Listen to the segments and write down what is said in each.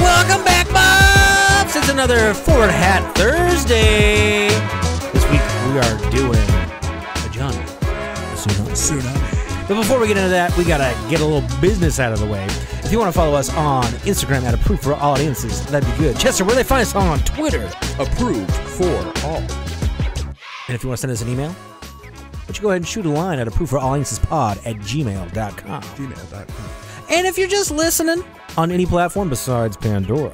Welcome back, Bobs! It's another Ford Hat Thursday. This week we are doing a Johnny Tsunami. But before we get into that, we gotta get a little business out of the way. If you want to follow us on Instagram at Approved for All Audiences, that'd be good. Chester, where do they find us on Twitter? Approved for All. And if you want to send us an email, why don't you go ahead and shoot a line at approvedforallaudiences@gmail.com. And if you're just listening on any platform besides Pandora,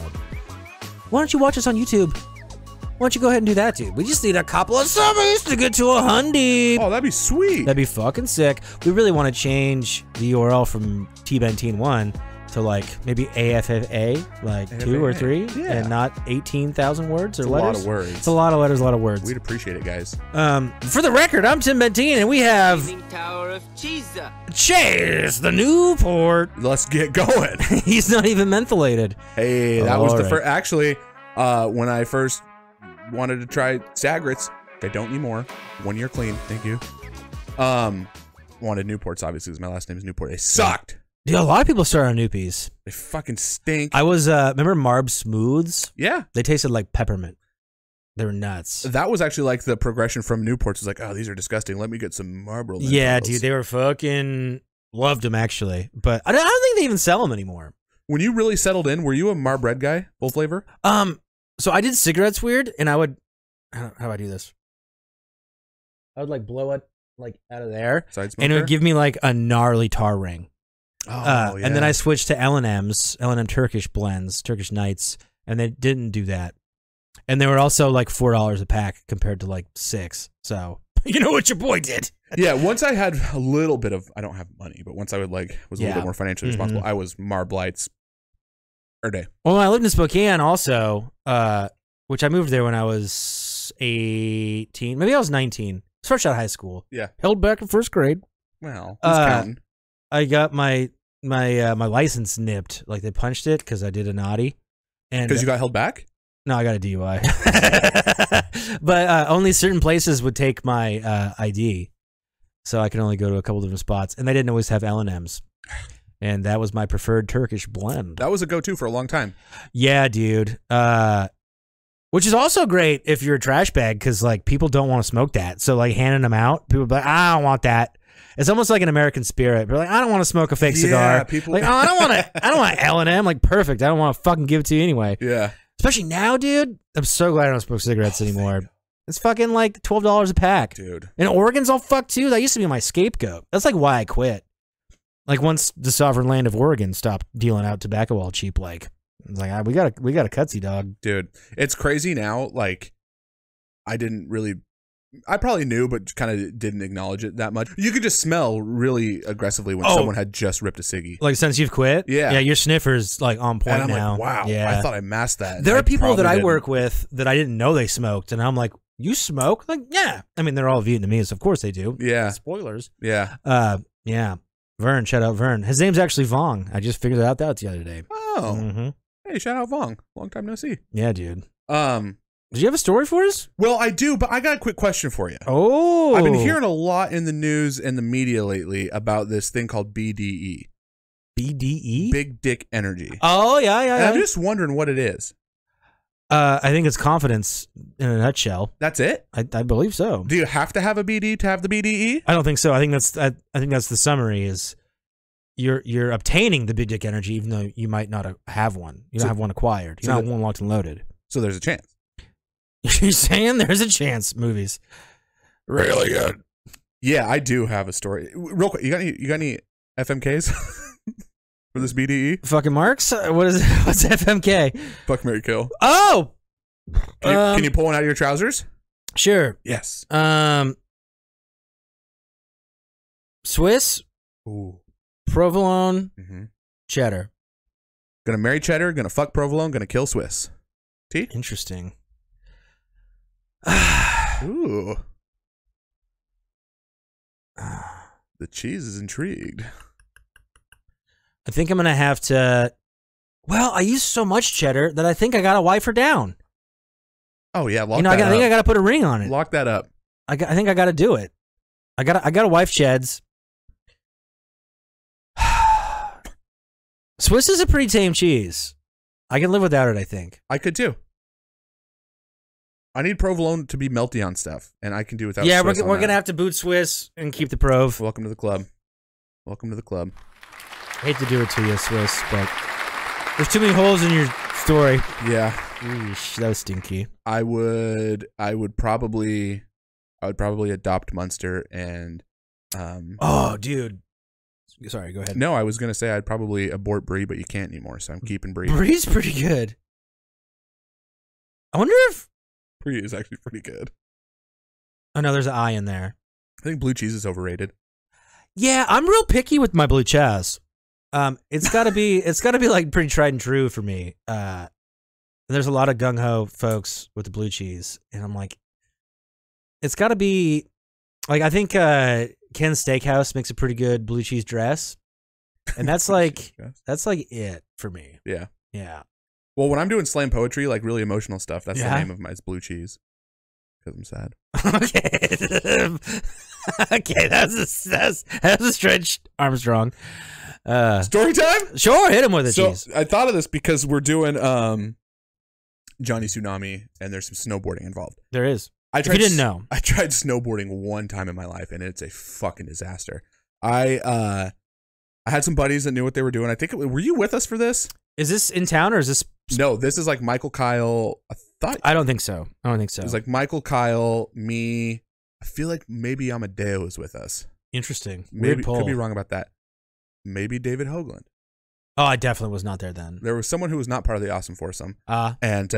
why don't you watch us on YouTube? Why don't you go ahead and do that, dude? We just need a couple of subbies to get to 100. Oh, that'd be sweet. That'd be fucking sick. We really want to change the URL from T Bentien 1 to like maybe AFFA, like AFFA. 2 or 3, yeah. And not 18,000 words or it's letters. It's a lot of words. It's a lot of letters, a lot of words. We'd appreciate it, guys. For the record, I'm Tim Bentien, and we have Tower of Chase the Newport. Let's get going. He's not even mentholated. Hey, that was right. The first. Actually, when I first wanted to try Sagritz, I don't need more. 1 year clean, thank you. Wanted Newports, obviously, because my last name is Newport. It sucked. Yeah, a lot of people started on Newpies. They fucking stink. I was, remember Marb Smooths? Yeah. They tasted like peppermint. They were nuts. That was actually like the progression from Newports. It's like, oh, these are disgusting. Let me get some Marlboro. Yeah, dude, they were fucking, loved them actually. But I don't think they even sell them anymore. When you really settled in, were you a Marb Red guy, full flavor? So I did cigarettes weird, and I would, how do I do this? I would like blow it like out of there, and it would give me like a gnarly tar ring. Oh, yeah. And then I switched to L&M's, L&M Turkish blends, Turkish nights, and they didn't do that. And they were also like $4 a pack compared to like $6. So you know what your boy did. Yeah, once I had a little bit of, I don't have money, but once I would like was a little bit more financially responsible, I was Marb Lights every day. Well, I lived in Spokane also, which I moved there when I was 18, maybe I was 19, fresh out of high school. Yeah, held back in first grade. Wow, well, I got my license nipped. Like they punched it because I did a naughty. And because you got held back? No, I got a DUI. But only certain places would take my ID, so I could only go to a couple different spots. And they didn't always have L&M's, and that was my preferred Turkish blend. That was a go-to for a long time. Yeah, dude. Which is also great if you're a trash bag, because like people don't want to smoke that. So like handing them out, people be like, I don't want that. It's almost like an American spirit. But like, I don't want to smoke a fake cigar. People like, oh, I don't want L&M. Like, perfect. I don't want to fucking give it to you anyway. Yeah. Especially now, dude. I'm so glad I don't smoke cigarettes anymore. It's fucking like $12 a pack, dude. And Oregon's all fucked too. That used to be my scapegoat. That's like why I quit. Like once the sovereign land of Oregon stopped dealing out tobacco all cheap, like it's like we got a cutsy dog, dude. It's crazy now. Like I didn't really. I probably knew, but kind of didn't acknowledge it that much. You could just smell really aggressively when someone had just ripped a ciggy. Like since you've quit? Yeah. Yeah, your sniffer's like on point and I'm now. Like, wow, yeah. I thought I masked that. There are people that I work with that I didn't know they smoked, and I'm like, you smoke? Like, yeah. I mean, they're all Vietnamese. Of course they do. Yeah. Spoilers. Yeah. Yeah. Vern, shout out Vern. His name's actually Vong. I just figured out that the other day. Oh. Mm-hmm. Hey, shout out Vong. Long time no see. Yeah, dude. Do you have a story for us? Well, I do, but I got a quick question for you. Oh. I've been hearing a lot in the news and the media lately about this thing called BDE. BDE? Big Dick Energy. Oh, yeah, yeah, and yeah. I'm just wondering what it is. I think it's confidence in a nutshell. That's it? I believe so. Do you have to have a BD to have the BDE? I don't think so. I think that's the summary is you're obtaining the Big Dick Energy even though you might not have one. You don't have one acquired. You're not one locked and loaded. So there's a chance. You're saying there's a chance. Movies, really good. Yeah, I do have a story. Real quick, you got any FMKs for this BDE? Fucking marks. What is it? What's FMK? Fuck, marry, kill. Oh, can you pull one out of your trousers? Sure. Yes. Swiss. Ooh. Provolone. Cheddar. Gonna marry cheddar. Gonna fuck provolone. Gonna kill Swiss. T. Interesting. Ooh. The cheese is intrigued. I think I'm going to have to... Well, I used so much cheddar that I think I got to wipe her down. Oh yeah, lock that up. I think I got to put a ring on it. Lock that up. I think I got to do it. I got a wife, Chads. Swiss is a pretty tame cheese. I can live without it, I think. I could too. I need provolone to be melty on stuff, and I can do without. Yeah, Swiss we're gonna have to boot Swiss and keep the prov. Welcome to the club. Welcome to the club. I hate to do it to you, Swiss, but there's too many holes in your story. Yeah. Eesh, that was stinky. I would probably adopt Munster and. Oh, dude. Sorry, go ahead. No, I was gonna say I'd probably abort Bree, but you can't anymore, so I'm keeping Bree. Bree's pretty good. I wonder if. Bree is actually pretty good. Oh no, there's an I in there. I think blue cheese is overrated. Yeah, I'm real picky with my blue cheese. It's gotta be like pretty tried and true for me. There's a lot of gung ho folks with the blue cheese, and I'm like, it's gotta be like I think Ken's Steakhouse makes a pretty good blue cheese dress, and that's like that's like it for me. Yeah, yeah. Well, when I'm doing slam poetry, like really emotional stuff, that's the name of mine is blue cheese, because I'm sad. Okay, okay, that's a stretch, Armstrong. Story time? Sure, hit him with it. So cheese. I thought of this because we're doing Johnny Tsunami, and there's some snowboarding involved. There is. I tried snowboarding one time in my life, and it's a fucking disaster. I had some buddies that knew what they were doing. I think were you with us for this? Is this in town or is this? No, this is like Michael Kyle. I don't think so. I don't think so. It was like Michael Kyle, me. I feel like maybe Amadeo was with us. Interesting. Maybe could be wrong about that. Maybe David Hoagland. Oh, I definitely was not there then. There was someone who was not part of the Awesome Foursome. Anyway,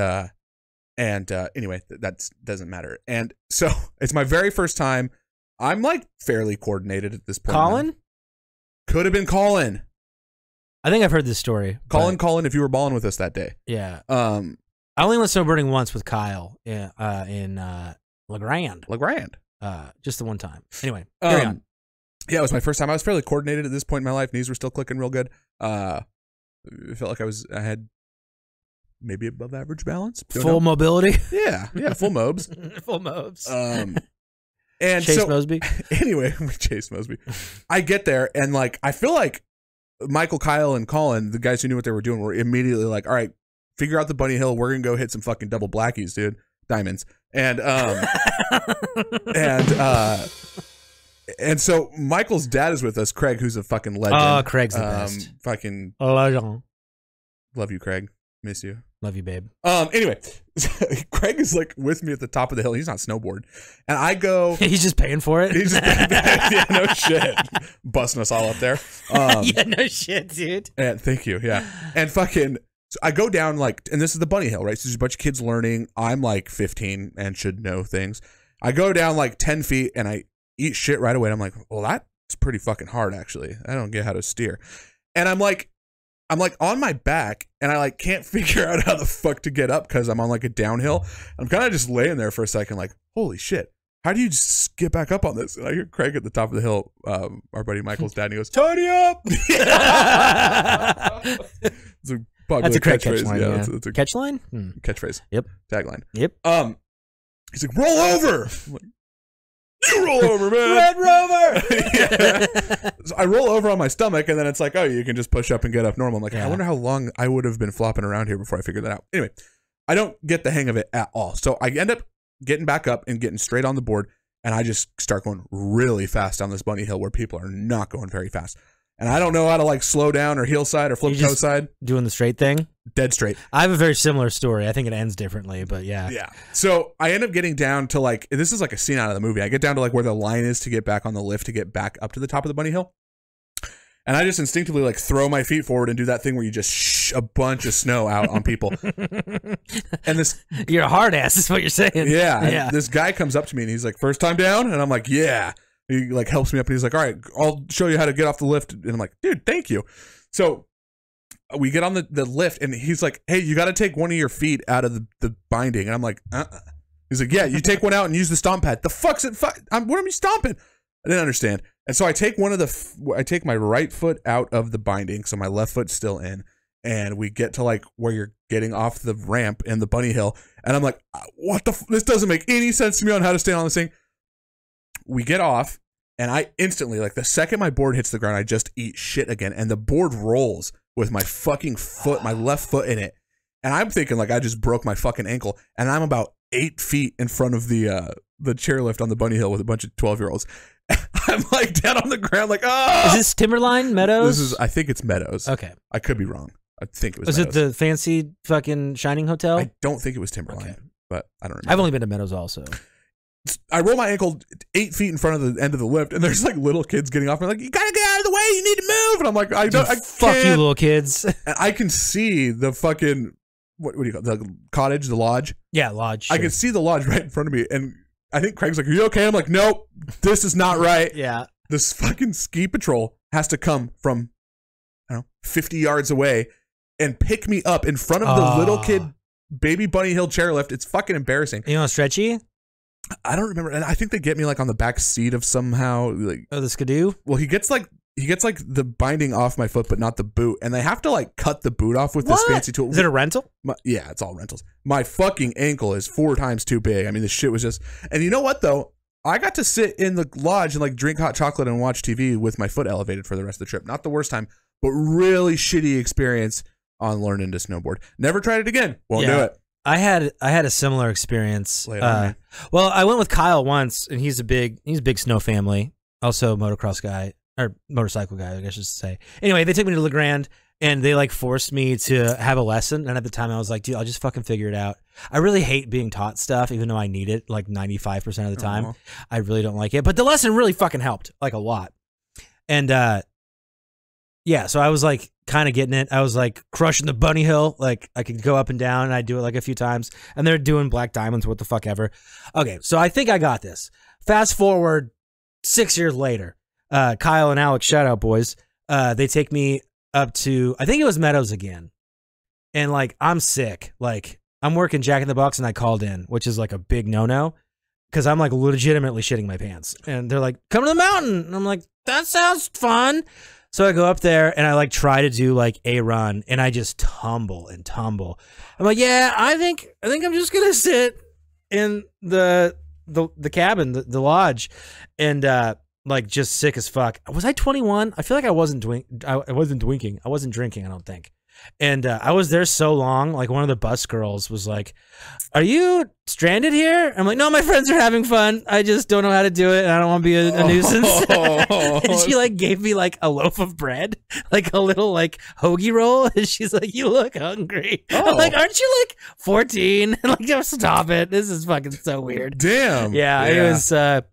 that doesn't matter. And so it's my very first time. I'm like fairly coordinated at this point. Colin? Could have been Colin. I think I've heard this story. Colin, if you were balling with us that day. Yeah. I only went snowboarding once with Kyle in LeGrand. Just the one time. Anyway, carry on. Yeah, it was my first time. I was fairly coordinated at this point in my life. Knees were still clicking real good. I felt like I had maybe above average balance. Full mobility? Yeah. Yeah, full mobs. Full mobs. And Chase Mosby? Anyway, Chase Mosby. I get there, and like I feel like Michael, Kyle, and Colin, the guys who knew what they were doing, were immediately like, all right, figure out the bunny hill. We're going to go hit some fucking double blackies, dude. Diamonds. And so Michael's dad is with us, Craig, who's a fucking legend. Oh, Craig's the best. Fucking legend. Love you, Craig. Miss you. Love you, babe. Anyway, Craig is like with me at the top of the hill. He's not snowboard. And I go. He's just paying for it. He's just paying for it. Yeah, no shit. Busting us all up there. Yeah, no shit, dude. And thank you. Yeah. And fucking, so I go down like, and this is the bunny hill, right? So there's a bunch of kids learning. I'm like 15 and should know things. I go down like 10 feet and I eat shit right away. And I'm like, well, that's pretty fucking hard, actually. I don't get how to steer. And I'm like on my back and I like can't figure out how the fuck to get up because I'm on like a downhill. I'm kind of just laying there for a second like, holy shit, how do you just get back up on this? And I hear Craig at the top of the hill, our buddy Michael's dad, and he goes, Tony up! It's a that's a Craig catchphrase. Catch line, yeah. That's a catch line? Hmm. Catchphrase. Yep. Tagline. Yep. He's like, roll over! I'm like, you roll over, man. Red Rover. Yeah. So I roll over on my stomach, and then it's like, oh, you can just push up and get up normal. I'm like, yeah. I wonder how long I would have been flopping around here before I figured that out. Anyway, I don't get the hang of it at all. So I end up getting back up and getting straight on the board, and I just start going really fast down this bunny hill where people are not going very fast. And I don't know how to like slow down or heel side or flip toe side. Doing the straight thing? Dead straight. I have a very similar story. I think it ends differently, but yeah. Yeah. So I end up getting down to like, this is like a scene out of the movie. I get down to like where the line is to get back on the lift to get back up to the top of the bunny hill. And I just instinctively like throw my feet forward and do that thing where you just shh a bunch of snow out on people. And this. You're a hard ass is what you're saying. Yeah. Yeah. This guy comes up to me and he's like, first time down? And I'm like, yeah. He like helps me up and he's like, all right, I'll show you how to get off the lift. And I'm like, dude, thank you. So we get on the lift and he's like, hey, you got to take one of your feet out of the binding. And I'm like, uh-uh. He's like, yeah, you take one out and use the stomp pad. The fuck's it? What am I stomping? I didn't understand. And so I take my right foot out of the binding. So my left foot's still in. and we get to like where you're getting off the ramp in the bunny hill, and I'm like, what the f, this doesn't make any sense to me on how to stay on this thing. We get off, and I instantly, like the second my board hits the ground, I just eat shit again, and the board rolls with my fucking foot, my left foot in it, and I'm thinking like I just broke my fucking ankle, and I'm about 8 feet in front of the chairlift on the bunny hill with a bunch of 12-year-olds. I'm like down on the ground, like, oh! Is this Timberline Meadows? This is, I think it's Meadows. Okay, I could be wrong. I think it was. Was Meadows. It the fancy fucking Shining Hotel? I don't think it was Timberline, okay. But I don't remember. I've only been to Meadows also. I roll my ankle 8 feet in front of the end of the lift, and there's like little kids getting off. And like, you gotta get out of the way. You need to move. And I'm like, I don't. I fuck can't. You, little kids. And I can see the fucking what do you call the cottage, the lodge? Yeah, lodge. Sure. I can see the lodge right in front of me, and I think Craig's like, are you okay? I'm like, nope, this is not right. Yeah. This fucking ski patrol has to come from, I don't know, 50 yards away and pick me up in front of the little kid baby bunny hill chairlift. It's fucking embarrassing. You know, stretchy? I don't remember. And I think they get me like on the back seat of somehow. Like, oh, the skidoo? Well, he gets like the binding off my foot, but not the boot. And they have to like cut the boot off with this fancy tool. Is it a rental? Yeah, it's all rentals. My fucking ankle is 4 times too big. I mean, this shit was just, and you know what though? I got to sit in the lodge and like drink hot chocolate and watch TV with my foot elevated for the rest of the trip. Not the worst time, but really shitty experience on learning to snowboard. Never tried it again. Won't do it. I had a similar experience. Well, I went with Kyle once, and he's a big snow family. Also motocross guy. Or motorcycle guy, I guess I should say. Anyway, they took me to Le Grand, and they like forced me to have a lesson. And at the time, I was like, dude, I'll just fucking figure it out. I really hate being taught stuff, even though I need it like 95% of the time. Uh-huh. I really don't like it. But the lesson really fucking helped, like a lot. And yeah, so I was like kind of getting it. I was like crushing the bunny hill. Like I could go up and down, and I'd do it like a few times. And they're doing black diamonds, what the fuck ever. Okay, so I think I got this. Fast forward 6 years later. Kyle and Alex, shout out boys. They take me up to, I think it was Meadows again. And like, I'm sick. Like I'm working Jack in the Box and I called in, which is like a big no-no. Cause I'm like legitimately shitting my pants. And they're like, come to the mountain. And I'm like, that sounds fun. So I go up there and I like try to do like a run and I just tumble and tumble. I'm like, yeah, I think I'm just going to sit in the cabin, the lodge. And, like just sick as fuck. Was I 21? I feel like I wasn't drinking. I wasn't drinking, I don't think. And I was there so long, like one of the bus girls was like, are you stranded here? I'm like, no, my friends are having fun. I just don't know how to do it. And I don't want to be a nuisance. And she like gave me like a loaf of bread, like a little like hoagie roll. And she's like, you look hungry. Oh. I'm like, aren't you like 14? And like, oh, stop it. This is fucking so weird. Damn. Yeah. It was,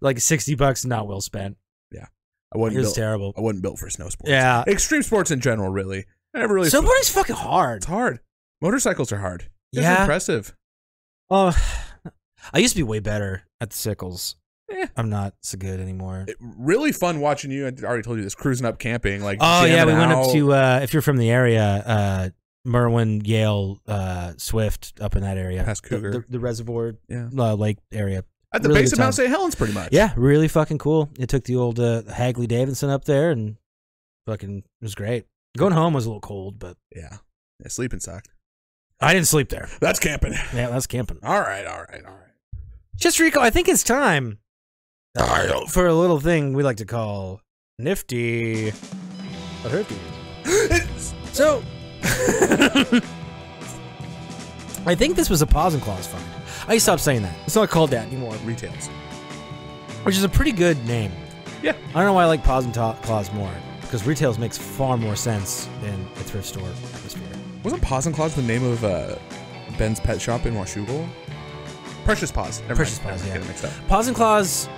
like $60 not well spent. Yeah, it was terrible. I wasn't built for snow sports. Yeah, extreme sports in general, really. I never really. Snowboarding's fucking hard. It's hard. Motorcycles are hard. It's impressive. Oh, I used to be way better at the sickles. Yeah. I'm not so good anymore. Really fun watching you. I already told you this. Cruising up, camping. Like we went up to if you're from the area, Merwin, Yale, Swift, up in that area, past Cougar, the reservoir, lake area. At the really base of Mount St. Helens, pretty much. Yeah, really fucking cool. It took the old Hagley Davidson up there, and fucking it was great. Going home was a little cold, but yeah, sleeping sucked. I didn't sleep there. That's camping. Yeah, that's camping. All right. Just Rico, I think it's time for a little thing we like to call Nifty. A herpy. So, I think this was a pause and clause find. I stopped saying that. It's not called that anymore. Retails. Which is a pretty good name. Yeah. I don't know why I like Paws and Claws more. Because Retails makes far more sense than a thrift store atmosphere. Wasn't Paws and Claws the name of Ben's pet shop in Washougal? Precious Paws. Precious Paws, yeah. Paws and Claws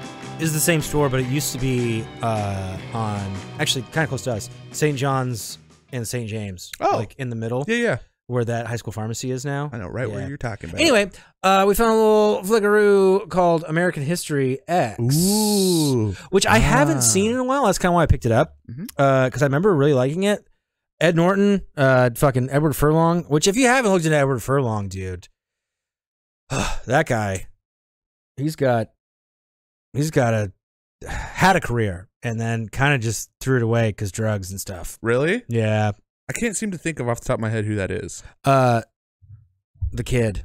is the same store, but it used to be on, actually, kind of close to us, St. John's and St. James. Oh. Like, in the middle. Yeah. Where that high school pharmacy is now. I know, right where you're talking about. Anyway, we found a little flickaroo called American History X. Ooh. Which I haven't seen in a while. That's kind of why I picked it up. Because I remember really liking it. Ed Norton, fucking Edward Furlong. Which if you haven't looked into Edward Furlong, dude. That guy. He's had a career. And then kind of just threw it away because drugs and stuff. Really? Yeah. I can't seem to think of off the top of my head who that is. The kid.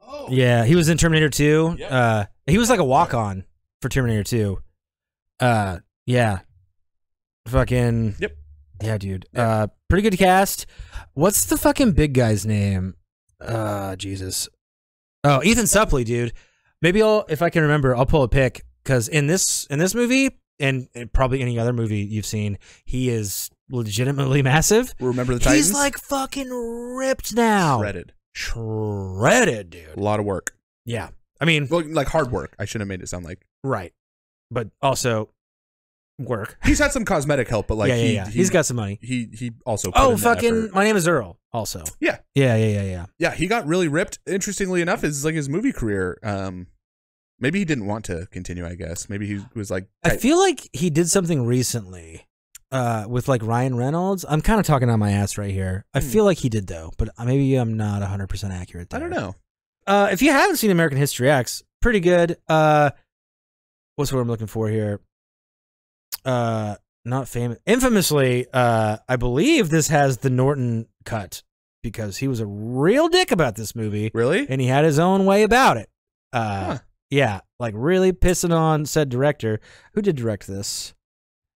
Oh. Yeah, he was in Terminator 2. Yep. He was like a walk-on for Terminator 2. Yeah. Fucking. Yep. Yeah, dude. Yep. Pretty good cast. What's the fucking big guy's name? Jesus. Oh, Ethan Suplee, dude. Maybe if I can remember, I'll pull a pic, because in this movie and probably any other movie you've seen, he is legitimately massive. Remember the Titans? He's like fucking ripped now. Shredded, dude. A lot of work. Yeah. I mean, like hard work. I shouldn't have made it sound like. Right. But also work. He's had some cosmetic help, but like he's got some money. He also put in fucking effort. My Name Is Earl also. Yeah. Yeah, he got really ripped. Interestingly enough, is like his movie career, maybe he didn't want to continue, I guess. Maybe he was like I feel like he did something recently with like Ryan Reynolds. I'm kind of talking on my ass right here. I feel like he did though, but maybe I'm not 100% accurate there. I don't know. If you haven't seen American History X, pretty good. What's what I'm looking for here? Not famous. Infamously, I believe this has the Norton cut because he was a real dick about this movie. Really? And he had his own way about it. Yeah, like really pissing on said director. Who did direct this?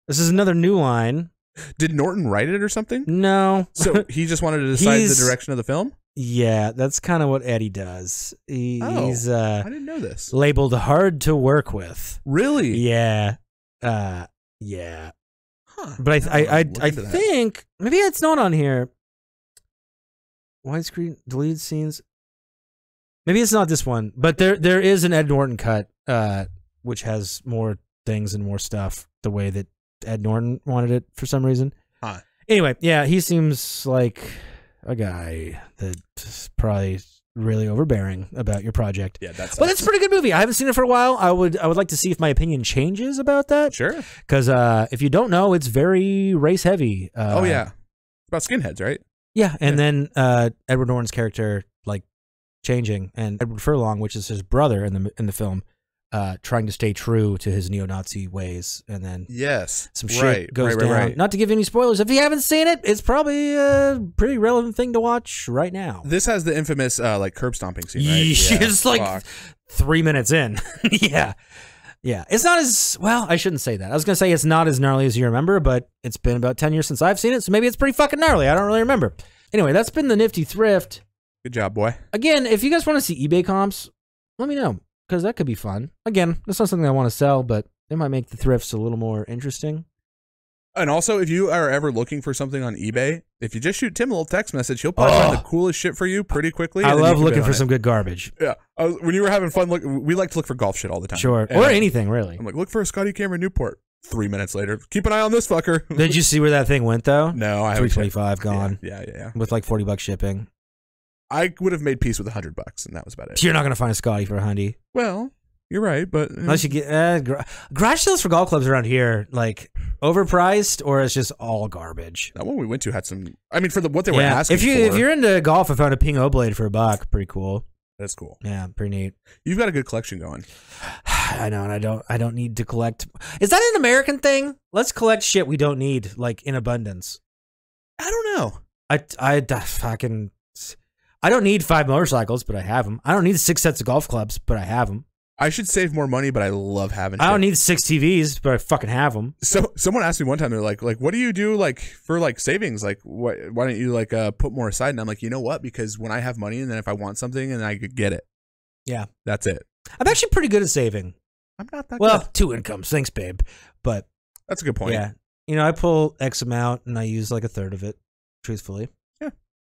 This is another new line. Did Norton write it or something? No. So he just wanted to decide the direction of the film? Yeah, that's kind of what Eddie does. He's I didn't know this. Labeled hard to work with. Really? Yeah. Yeah. Huh. But I think maybe it's not on here. Widescreen deleted scenes. Maybe it's not this one, but there is an Ed Norton cut, which has more things and more stuff the way that Ed Norton wanted it for some reason. Huh. Anyway, yeah, he seems like a guy that's probably really overbearing about your project. Yeah, that's. But it's a pretty good movie. I haven't seen it for a while. I would like to see if my opinion changes about that. Sure. Because if you don't know, it's very race heavy. Oh yeah, about skinheads, right? Yeah, and then Edward Norton's character like changing, and Edward Furlong, which is his brother in the film, trying to stay true to his neo-Nazi ways, and then some shit goes down. Right. Not to give any spoilers, if you haven't seen it, it's probably a pretty relevant thing to watch right now. This has the infamous like curb stomping scene, right? Yeah, it's like 3 minutes in. Yeah. It's not as well. I shouldn't say that. I was gonna say it's not as gnarly as you remember, but it's been about 10 years since I've seen it, so maybe it's pretty fucking gnarly. I don't really remember. Anyway, that's been the Nifty Thrift. Good job, boy. Again, if you guys want to see eBay comps, let me know, because that could be fun. Again, that's not something I want to sell, but it might make the thrifts a little more interesting. And also, if you are ever looking for something on eBay, if you just shoot Tim a little text message, he'll probably find the coolest shit for you pretty quickly. I love looking for some good garbage. Yeah. When you were having fun, we like to look for golf shit all the time. Sure. And or anything, really. I'm like, look for a Scotty Cameron Newport. 3 minutes later. Keep an eye on this fucker. Did you see where that thing went, though? No, I haven't. 325 gone. Yeah. With like 40 bucks shipping. I would have made peace with $100, and that was about it. So you're not going to find a Scotty for $100. Well, you're right, but unless you get garage sales for golf clubs around here, like overpriced, or it's just all garbage. That one we went to had some. I mean, for what they were asking. If you're into golf, I found a Pingo blade for $1. Pretty cool. That's cool. Yeah, pretty neat. You've got a good collection going. I know, and I don't need to collect. Is that an American thing? Let's collect shit we don't need, like in abundance. I don't know. I fucking. I don't need 5 motorcycles, but I have them. I don't need 6 sets of golf clubs, but I have them. I should save more money, but I love having shit. I don't need 6 TVs, but I fucking have them. So someone asked me one time, they're like, what do you do like for like savings? Like, why don't you like put more aside? And I'm like, you know what? Because when I have money, and then if I want something, and I could get it. Yeah, that's it. I'm actually pretty good at saving. I'm not that good. Well, 2 incomes, thanks, babe. But that's a good point. Yeah, you know, I pull X amount, and I use like 1/3 of it, truthfully.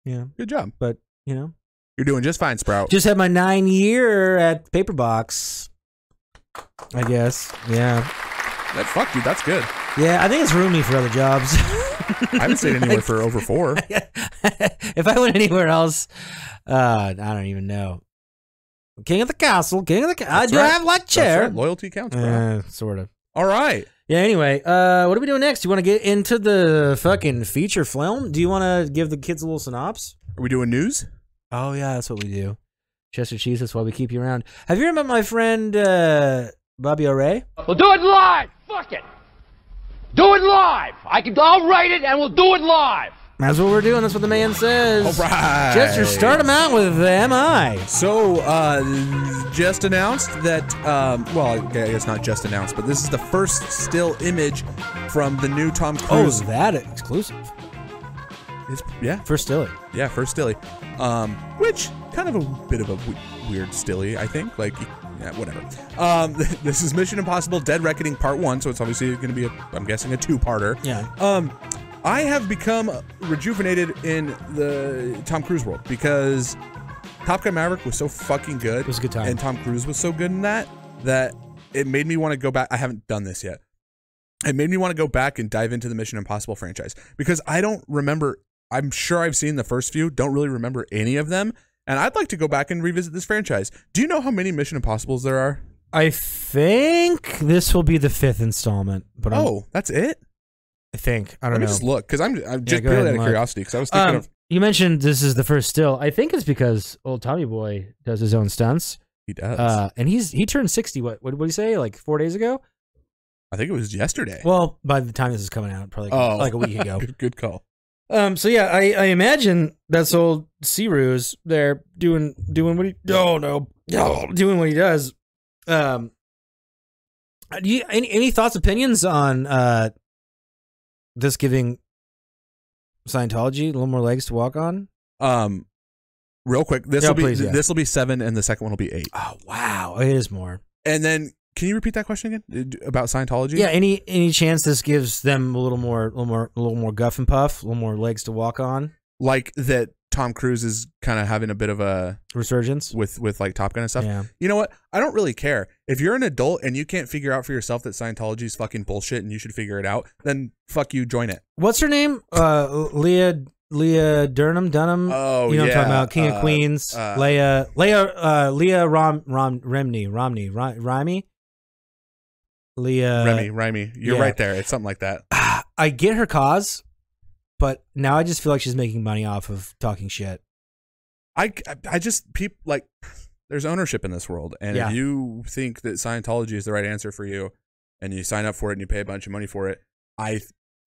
Yeah, good job, but. You know, you're doing just fine, Sprout. Just had my 9-year at Paperbox, I guess. Yeah. That fuck, dude. That's good. Yeah, I think it's roomy for other jobs. I haven't stayed anywhere for over 4. If I went anywhere else, I don't even know. King of the castle, king of the castle. I do have like chair. Right. Loyalty counts, bro. Sort of. All right. Yeah, anyway, what are we doing next? You want to get into the fucking feature film? Do you want to give the kids a little synopsis? Are we doing news? Oh, yeah, that's what we do. Chester Cheese, that's why we keep you around. Have you ever met my friend, Bobby O'Reilly? We'll do it live! Fuck it! Do it live! I'll write it and we'll do it live! That's what we're doing, that's what the man says. Alright! Jester, start him out with the MI! So, just announced that, well, I guess not just announced, but this is the first still image from the new Tom Cruise. Oh, that exclusive? It's, yeah. First stilly. Yeah, first stilly. Which, kind of a bit of a weird stilly, I think. Like, yeah, whatever. This is Mission Impossible Dead Reckoning Part 1, so it's obviously going to be, I'm guessing, a two-parter. Yeah. I have become rejuvenated in the Tom Cruise world because Top Gun Maverick was so fucking good. It was a good time. And Tom Cruise was so good in that it made me want to go back. I haven't done this yet. It made me want to go back and dive into the Mission Impossible franchise because I don't remember. I'm sure I've seen the first few. Don't really remember any of them. And I'd like to go back and revisit this franchise. Do you know how many Mission Impossibles there are? I think this will be the 5th installment. But oh, that's it? I think. I don't know. Just look, because I'm just purely out of curiosity, because I was thinking of... You mentioned this is the first still. I think it's because old Tommy Boy does his own stunts. He does. And he turned 60, what did he say, like 4 days ago? I think it was yesterday. Well, by the time this is coming out, probably like a week ago. good call. So yeah, I imagine that's old Searoos there doing what he... Oh, no. Doing what he does. Do you, any thoughts, opinions on... this giving Scientology a little more legs to walk on? Real quick, this will be 7, and the second one will be 8. Oh wow, it is more. And then, can you repeat that question again about Scientology? Yeah, any chance this gives them a little more guff and puff, a little more legs to walk on? Like that Tom Cruise is kind of having a bit of a resurgence with like Top Gun and stuff. Yeah. You know what? I don't really care. If you're an adult and you can't figure out for yourself that Scientology is fucking bullshit and you should figure it out, then fuck you, join it. What's her name? Leah Dunham. Oh, you know what I'm talking about? King of Queens. Leah Remini. Leah Remini. You're right there. It's something like that. I get her cause. But now I just feel like she's making money off of talking shit. I just people like there's ownership in this world, and if you think that Scientology is the right answer for you, and you sign up for it and you pay a bunch of money for it, I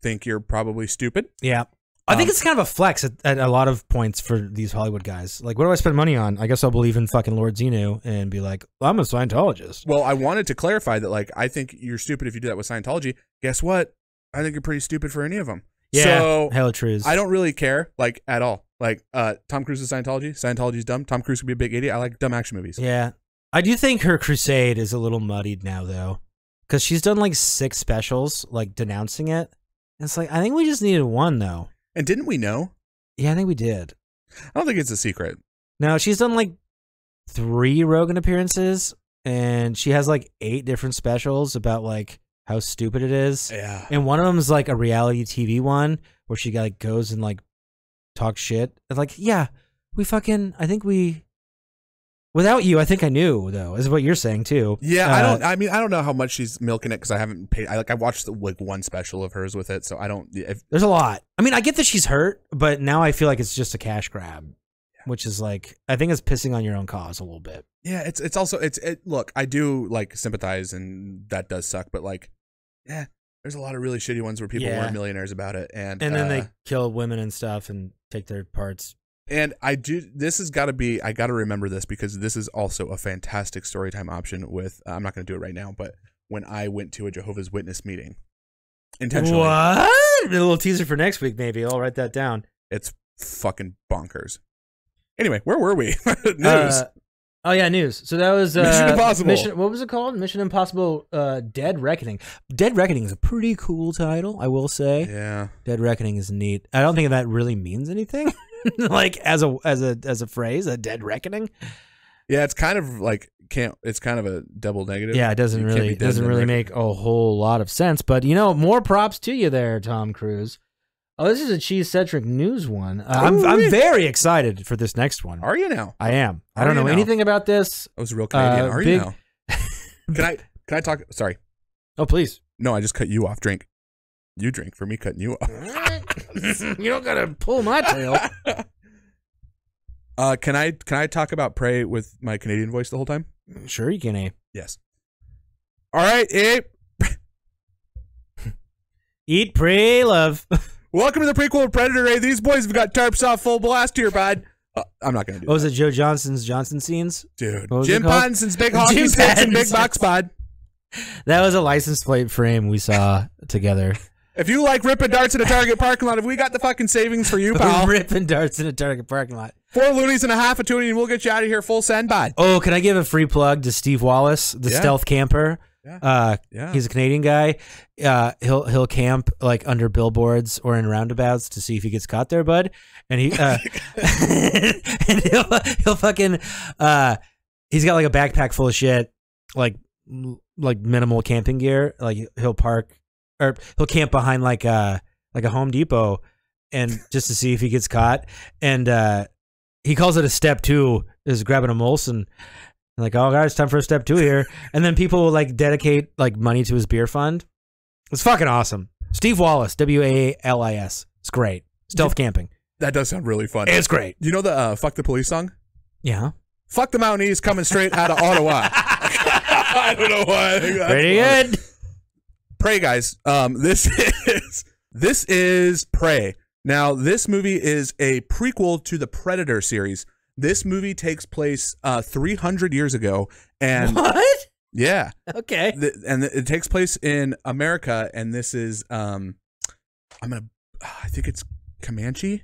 think you're probably stupid. Yeah, I think it's kind of a flex at a lot of points for these Hollywood guys. Like, what do I spend money on? I guess I'll believe in fucking Lord Zeno and be like, well, I'm a Scientologist. Well, I wanted to clarify that. Like, I think you're stupid if you do that with Scientology. Guess what? I think you're pretty stupid for any of them. Yeah, so, hella trues. I don't really care, like, at all. Like, Tom Cruise is Scientology. Scientology's dumb. Tom Cruise could be a big idiot. I like dumb action movies. Yeah. I do think her crusade is a little muddied now, though. Because she's done, like, 6 specials, like, denouncing it. And it's like, I think we just needed one, though. And didn't we know? Yeah, I think we did. I don't think it's a secret. No, she's done, like, 3 Rogan appearances. And she has, like, 8 different specials about, like... how stupid it is. Yeah. And one of them is like a reality TV one where she like goes and like talks shit. And like, yeah, we fucking, I think we, without you, I think I knew though, is what you're saying too. Yeah. I don't know how much she's milking it. Cause I haven't paid, I watched the, like one special of hers with it. So I don't, there's a lot. I mean, I get that she's hurt, but now I feel like it's just a cash grab, which is like, I think it's pissing on your own cause a little bit. Yeah. It's also, look, I do like sympathize and that does suck, but like, yeah, there's a lot of really shitty ones where people weren't millionaires about it. And then they kill women and stuff and take their parts. And I do, this has got to be, I got to remember this because this is also a fantastic story time option with, I'm not going to do it right now, but when I went to a Jehovah's Witness meeting intentionally. What? A little teaser for next week, maybe. I'll write that down. It's fucking bonkers. Anyway, where were we? News. Oh, yeah, news. So that was... Mission Impossible. What was it called? Mission Impossible Dead Reckoning. Dead Reckoning is a pretty cool title, I will say. Yeah. Dead Reckoning is neat. I don't think that really means anything, like, as a phrase, a Dead Reckoning. Yeah, it's kind of like... it's kind of a double negative. Yeah, it doesn't really make a whole lot of sense. But, you know, more props to you there, Tom Cruise. Oh, this is a cheese-centric news one. I'm very excited for this next one. Are you now? I am. I don't know anything about this. I was a real Canadian. Are you now? Can I talk? Sorry. Oh, please. No, I just cut you off. Drink. You drink for me cutting you off. You don't gotta pull my tail. Can I talk about Prey with my Canadian voice the whole time? Sure, you can. Yes. All right, Eat, pray, love. Welcome to the prequel of Predator. Hey, these boys have got tarps off full blast here, bud. I'm not going to do that. What was it, Joe Johnson's Johnson scenes? Dude. Jim Pattinson's big hockey sticks and big box pod. That was a license plate frame we saw together. If you like ripping darts in a Target parking lot, have we got the fucking savings for you, pal? Ripping darts in a Target parking lot. 4 loonies and a half a toonie, and we'll get you out of here full send, bud. Oh, can I give a free plug to Steve Wallace, the stealth camper? Yeah. He's a Canadian guy. He'll camp like under billboards or in roundabouts to see if he gets caught there, bud. And he and he'll fucking he's got like a backpack full of shit, like minimal camping gear. Like he'll park or he'll camp behind like a Home Depot, and just to see if he gets caught. And he calls it a step two, is grabbing a Molson. Like, oh, guys, it's time for a step two here. And then people will, like, dedicate, like, money to his beer fund. It's fucking awesome. Steve Wallace, W-A-L-I-S. It's great. Stealth camping. That does sound really fun. It's great. You know the Fuck the Police song? Yeah. Fuck the Mounties coming straight out of Ottawa. I don't know why. Pretty good. Prey, guys. This is Prey. Now, this movie is a prequel to the Predator series. This movie takes place 300 years ago. And what? Yeah. Okay. And it takes place in America, and this is I think it's Comanche.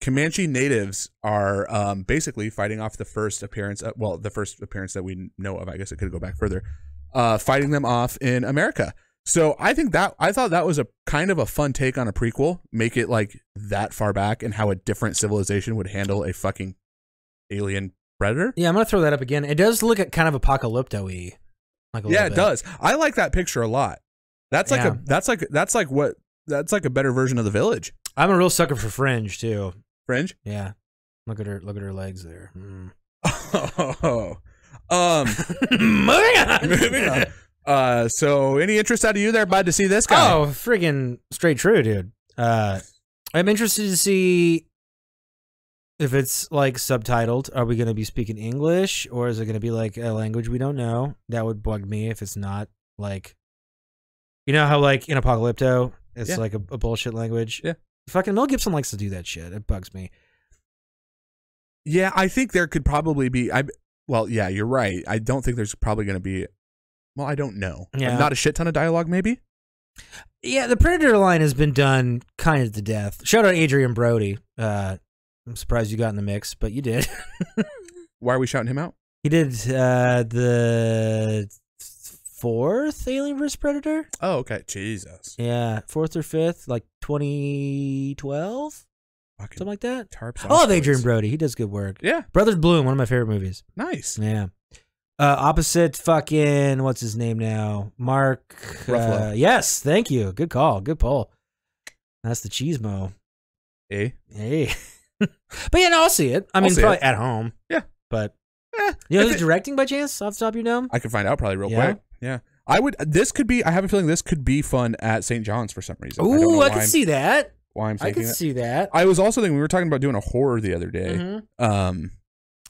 Comanche natives are basically fighting off the first appearance of, well, the first appearance that we know of. I guess it could go back further. Fighting them off in America. So I thought that was a kind of a fun take on a prequel, make it like that far back and how a different civilization would handle a fucking alien predator. Yeah, I'm gonna throw that up again. It does look at kind of apocalypto-y. Like a little bit. It does. I like that picture a lot. That's like a better version of The Village. I'm a real sucker for Fringe too. Fringe? Yeah. Look at her legs there. Mm. Moving on. So any interest out of you there, bud, to see this guy? Oh, friggin' straight true, dude. I'm interested to see if it's like subtitled. Are we going to be speaking English, or is it going to be like a language we don't know? That would bug me if it's not like, you know how like in Apocalypto, it's like a bullshit language. Yeah. Fucking Mel Gibson likes to do that shit. It bugs me. Yeah. I think there could probably be, well, yeah, you're right. I don't think there's probably going to be, well, I don't know. Yeah. Not a shit ton of dialogue, maybe? Yeah, the Predator line has been done kind of to death. Shout out Adrian Brody. I'm surprised you got in the mix, but you did. Why are we shouting him out? He did the 4th Alien vs. Predator. Oh, okay. Jesus. Yeah, 4th or 5th, like 2012? Something like that. I love Adrian Brody. He does good work. Yeah. Brothers Bloom, one of my favorite movies. Nice. Yeah. Opposite fucking, what's his name now? Mark. Yes, thank you. Good call. Good poll. That's the Cheesemo. Eh? Hey. But yeah, no, I'll see it. I mean, probably at home. Yeah. But, you know who's directing by chance? Off the top of your dome? I can find out probably real quick. Yeah. I have a feeling this could be fun at St. John's for some reason. Ooh, I can see that. Why I'm thinking that. I can see that. I was also thinking, we were talking about doing a horror the other day. Mm-hmm.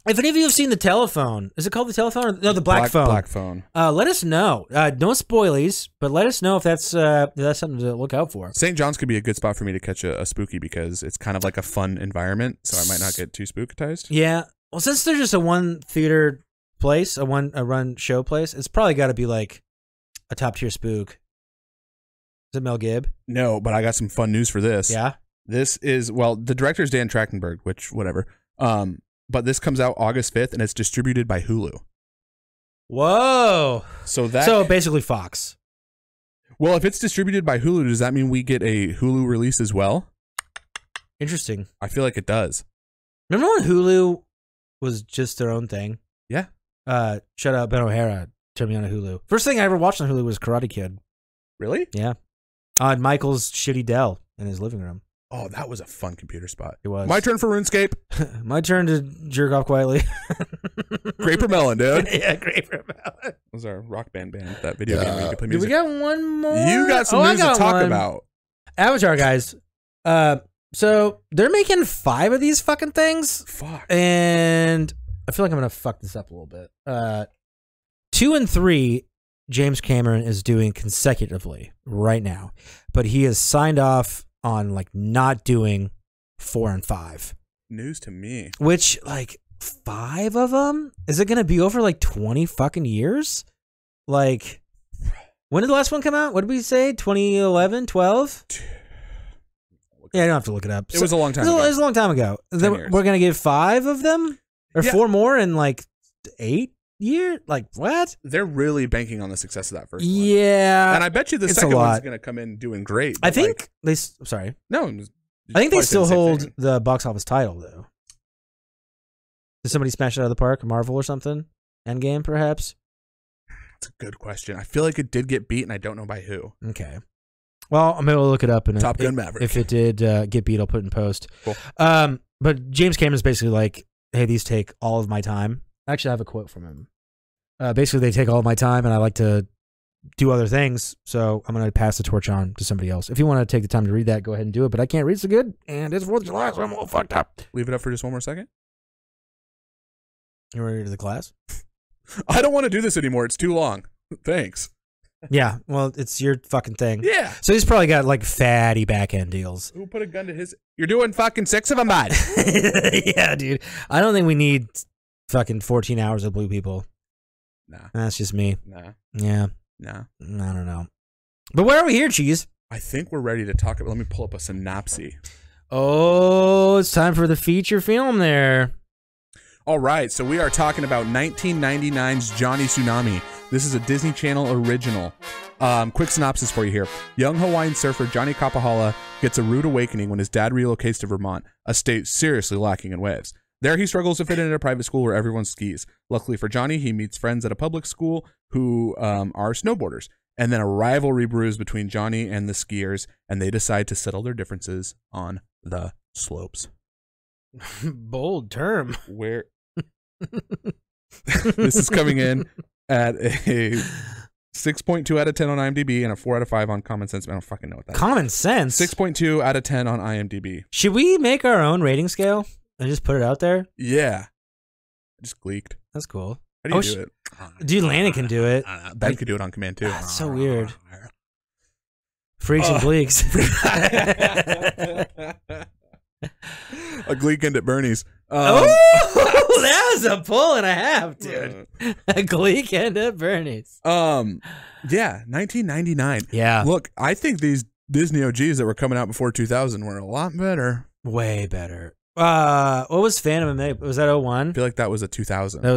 If any of you have seen The Telephone, is it called The Telephone? Or, no, The Black Phone. Black Phone. Let us know. No spoilies, but let us know if that's something to look out for. St. John's could be a good spot for me to catch a spooky, because it's kind of like a fun environment, so I might not get too spookatized. Yeah. Well, since they're just a one theater place, a run show place, it's probably got to be like a top tier spook. Is it Mel Gibb? No, but I got some fun news for this. Yeah? This is, well, the director's Dan Trachtenberg, which, whatever. But this comes out August 5th, and it's distributed by Hulu. Whoa. So basically Fox. Well, if it's distributed by Hulu, does that mean we get a Hulu release as well? Interesting. I feel like it does. Remember when Hulu was just their own thing? Yeah. Shout out Ben O'Hara, turned me on to Hulu. First thing I ever watched on Hulu was Karate Kid. Really? Yeah. On Michael's shitty Dell in his living room. Oh, that was a fun computer spot. It was. My turn for RuneScape. My turn to jerk off quietly. Grape or melon, dude. Yeah, grape or melon. It was our Rock Band, that video game where you could play music. Do we got one more? You got some news to talk about. Avatar, guys. So they're making 5 of these fucking things. Fuck. And I feel like I'm going to fuck this up a little bit. 2 and 3 James Cameron is doing consecutively right now, but he has signed off on like not doing 4 and 5. News to me. Which like 5 of them? Is it going to be over like 20 fucking years? Like, when did the last one come out? What did we say? 2011, 12? Yeah, I don't have to look it up. It was a long time ago. It was a long time ago. We're going to give 5 of them or 4 more in like 8 years? Like what? They're really banking on the success of that first one. Yeah. And I bet you the second one's going to come in doing great. I think like, they, sorry. No. I think they still hold the box office title though. Did somebody smash it out of the park? Marvel or something? Endgame perhaps? That's a good question. I feel like it did get beat and I don't know by who. Okay. Well, I'm going to look it up. And Top Gun Maverick. If it did get beat, I'll put it in post. Cool. But James Cameron's basically like, hey, these take all of my time. Actually, I have a quote from him. Basically, they take all of my time and I like to do other things. So I'm going to pass the torch on to somebody else. If you want to take the time to read that, go ahead and do it. But I can't read so good. And it's 4th of July, so I'm all fucked up. Leave it up for just one more second. You ready to the class? I don't want to do this anymore. It's too long. Thanks. Yeah, well, it's your fucking thing. Yeah. So he's probably got like fatty back end deals. Who put a gun to his? You're doing fucking 6 of them, bud. Yeah, dude. I don't think we need fucking 14 hours of blue people. Nah. That's just me. Nah. Yeah. Nah. I don't know. But why are we here, Cheese? I think we're ready to talk about. Let me pull up a synopsis. Oh, it's time for the feature film there. All right, so we are talking about 1999's Johnny Tsunami. This is a Disney Channel original. Quick synopsis for you here. Young Hawaiian surfer Johnny Kapahala gets a rude awakening when his dad relocates to Vermont, a state seriously lacking in waves. There he struggles to fit in at a private school where everyone skis. Luckily for Johnny, he meets friends at a public school who are snowboarders. And then a rivalry brews between Johnny and the skiers, and they decide to settle their differences on the slopes. Bold term. Where... This is coming in at a 6.2 out of 10 on IMDb and a 4 out of 5 on Common Sense. I don't fucking know what that is. Common Sense? 6.2 out of 10 on IMDb. Should we make our own rating scale and just put it out there? Yeah. I just gleeked. That's cool. How do you do it? Dude, Lana can do it. Ben could do it on command, too. That's so weird. Freaks and bleaks. A gleekend at Bernie's. Oh, that was a pull and a half, dude. A gleekend at Bernie's. Yeah, 1999. Yeah. Look, I think these Disney OGs that were coming out before 2000 were a lot better. Way better. What was Phantom of the Megaplex? Was that 01? I feel like that was a 2000. That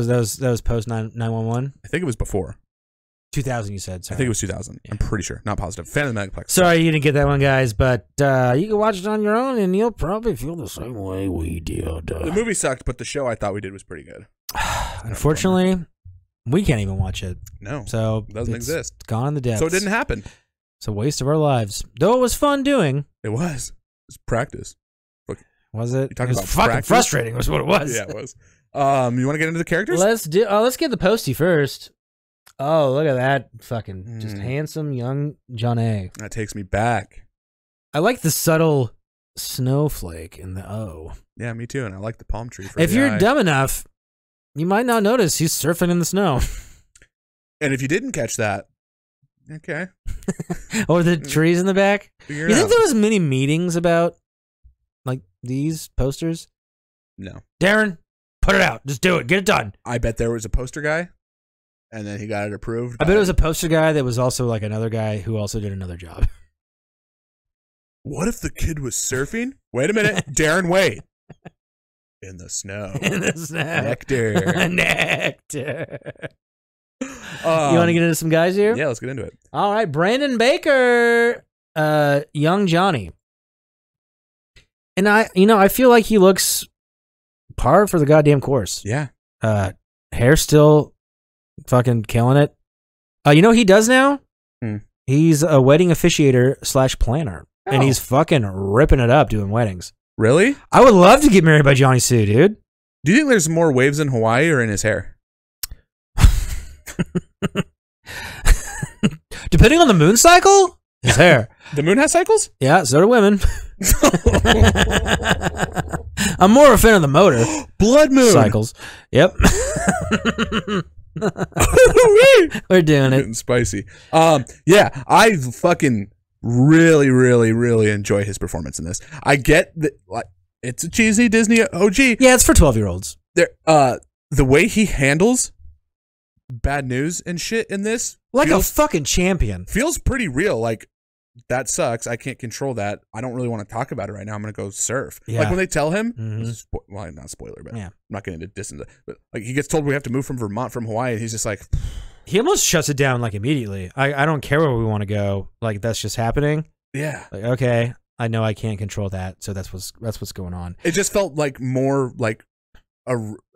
was post 9/11. I think it was before 2000, you said. Sorry. I think it was 2000. Yeah. I'm pretty sure. Not positive. Phantom of the Megaplex. Sorry you didn't get that one, guys, but you can watch it on your own, and you'll probably feel the same way we did. The movie sucked, but the show I thought we did was pretty good. Unfortunately, we can't even watch it. No. So it doesn't exist. It's gone in the depths. So it didn't happen. It's a waste of our lives. Though it was fun doing. It was. It was practice. Look, was it? It was about fucking practice? Frustrating was what it was. Yeah, it was. You want to get into the characters? Let's get the postie first. Oh, look at that fucking just handsome young Johnny. That takes me back. I like the subtle snowflake in the O. Yeah, me too, and I like the palm tree. If you're dumb enough, you might not notice he's surfing in the snow. And if you didn't catch that, okay. Or the trees in the back. You think there was many meetings about like these posters? No. Darren, put it out. Just do it. Get it done. I bet there was a poster guy. And then he got it approved. I bet it was a poster guy that was also like another guy who also did another job. What if the kid was surfing? Wait a minute. Darren, wait. In the snow. In the snow. Nectar. Nectar. You want to get into some guys here? Yeah, let's get into it. All right. Brandon Baker. Young Johnny. And I feel like he looks par for the goddamn course. Yeah. Hair still... fucking killing it. You know what he does now? He's a wedding officiator slash planner. Oh. And he's fucking ripping it up doing weddings. Really? I would love to get married by Johnny Sue, dude. Do you think there's more waves in Hawaii or in his hair? Depending on the moon cycle, his hair. The moon has cycles? Yeah, so do women. I'm more a fan of the motor. Blood moon. Cycles. Yep. We're doing it. Getting spicy. Yeah, I fucking really enjoy his performance in this. I get that, like, it's a cheesy Disney OG. Yeah, it's for 12-year-olds. The way he handles bad news and shit in this, like, feels, a fucking champion. Feels pretty real. Like, that sucks. I can't control that. I don't really want to talk about it right now. I'm gonna go surf. Yeah. Like when they tell him, well, not spoiler, but yeah, I'm not getting into distance. But like he gets told we have to move from Vermont from Hawaii, and he's just like, he almost shuts it down like immediately. I don't care where we want to go. Like that's just happening. Yeah. Like, okay, I know I can't control that, so that's what's going on. It just felt like more like a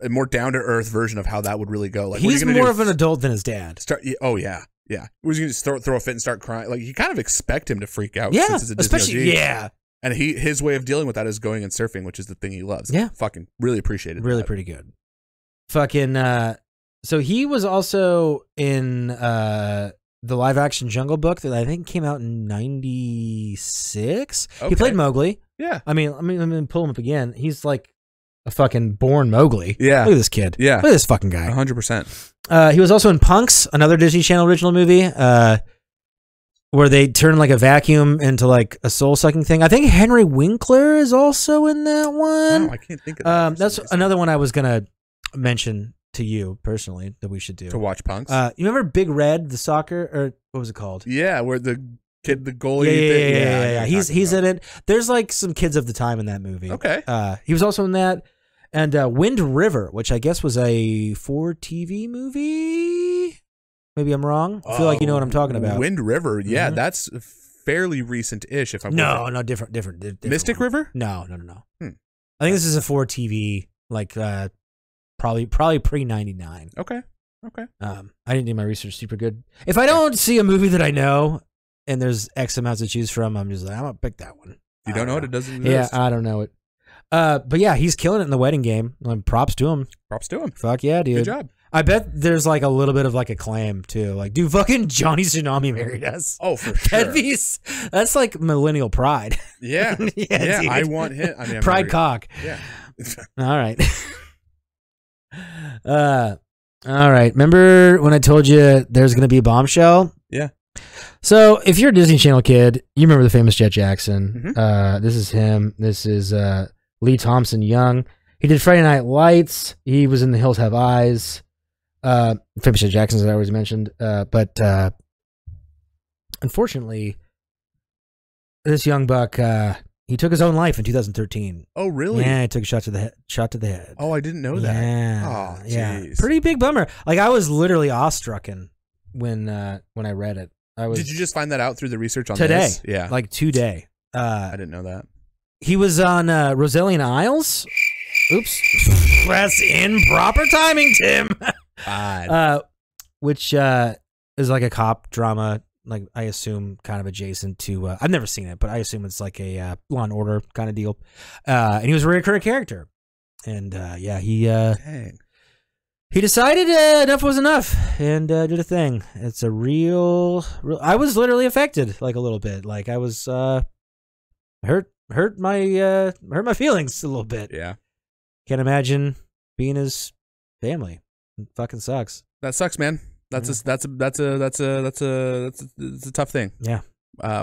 more down to earth version of how that would really go. Like he's more of an adult than his dad. Oh yeah. Yeah, was he gonna just throw a fit and start crying? Like you kind of expect him to freak out. Yeah, since it's a Disney especially OG. Yeah. And his way of dealing with that is going and surfing, which is the thing he loves. Yeah, fucking really appreciated. Really that. Pretty good. Fucking. So he was also in the live action Jungle Book that I think came out in '96. Okay. He played Mowgli. Yeah, I mean, pull him up again. He's like a fucking born Mowgli. Yeah, look at this kid. Yeah, look at this fucking guy. 100%. He was also in Punks, another Disney Channel original movie, where they turn like a vacuum into like a soul sucking thing. I think Henry Winkler is also in that one. Oh, I can't think of that. That's another one I was gonna mention to you personally that we should do to watch Punks. You remember Big Red, the soccer, or what was it called? Yeah, where the kid, the goalie. Yeah. He's in it. There's like some kids of the time in that movie. Okay. He was also in that. And Wind River, which I guess was a for-TV movie? Maybe I'm wrong. I feel like you know what I'm talking about. Wind River, yeah, that's fairly recent-ish. If I'm no, different. Mystic one. River? No. I think this is a for-TV, like probably pre-99. Okay. I didn't do my research super good. If I don't see a movie that I know and there's X amounts to choose from, I'm just like, I'm gonna pick that one. You don't know it? It doesn't exist. Yeah, I don't know it. But yeah, he's killing it in the wedding game. Like, props to him. Fuck yeah, dude. Good job. I bet there's like a little bit of like a claim too. Like, dude, fucking Johnny Tsunami married us. Oh, for sure. That's like millennial pride. Yeah. yeah, I want him. I mean, pride cock. Yeah. All right. All right. Remember when I told you there's going to be a bombshell? Yeah. So if you're a Disney Channel kid, you remember the famous Jet Jackson. This is him. This is... Lee Thompson Young. He did Friday Night Lights. He was in The Hills Have Eyes. Famous Jet Jackson, as I always mentioned. But unfortunately, this young buck, he took his own life in 2013. Oh, really? Yeah, he took a shot to the head. Oh, I didn't know that. Yeah. Oh, geez. Yeah. Pretty big bummer. Like, I was literally awestruck when I read it. Did you just find that out through the research on today? This? Yeah. Like, today. I didn't know that. He was on Rosalian Isles. Oops. That's improper timing, Tim. Which is like a cop drama, like I assume kind of adjacent to... I've never seen it, but I assume it's like a Law and Order kind of deal. And he was a recurring character. And yeah, he decided enough was enough and did a thing. It's a real... I was literally affected like a little bit. Like I was hurt. Hurt my feelings a little bit. Yeah, can't imagine being his family. It fucking sucks. That sucks, man. That's a tough thing. Yeah.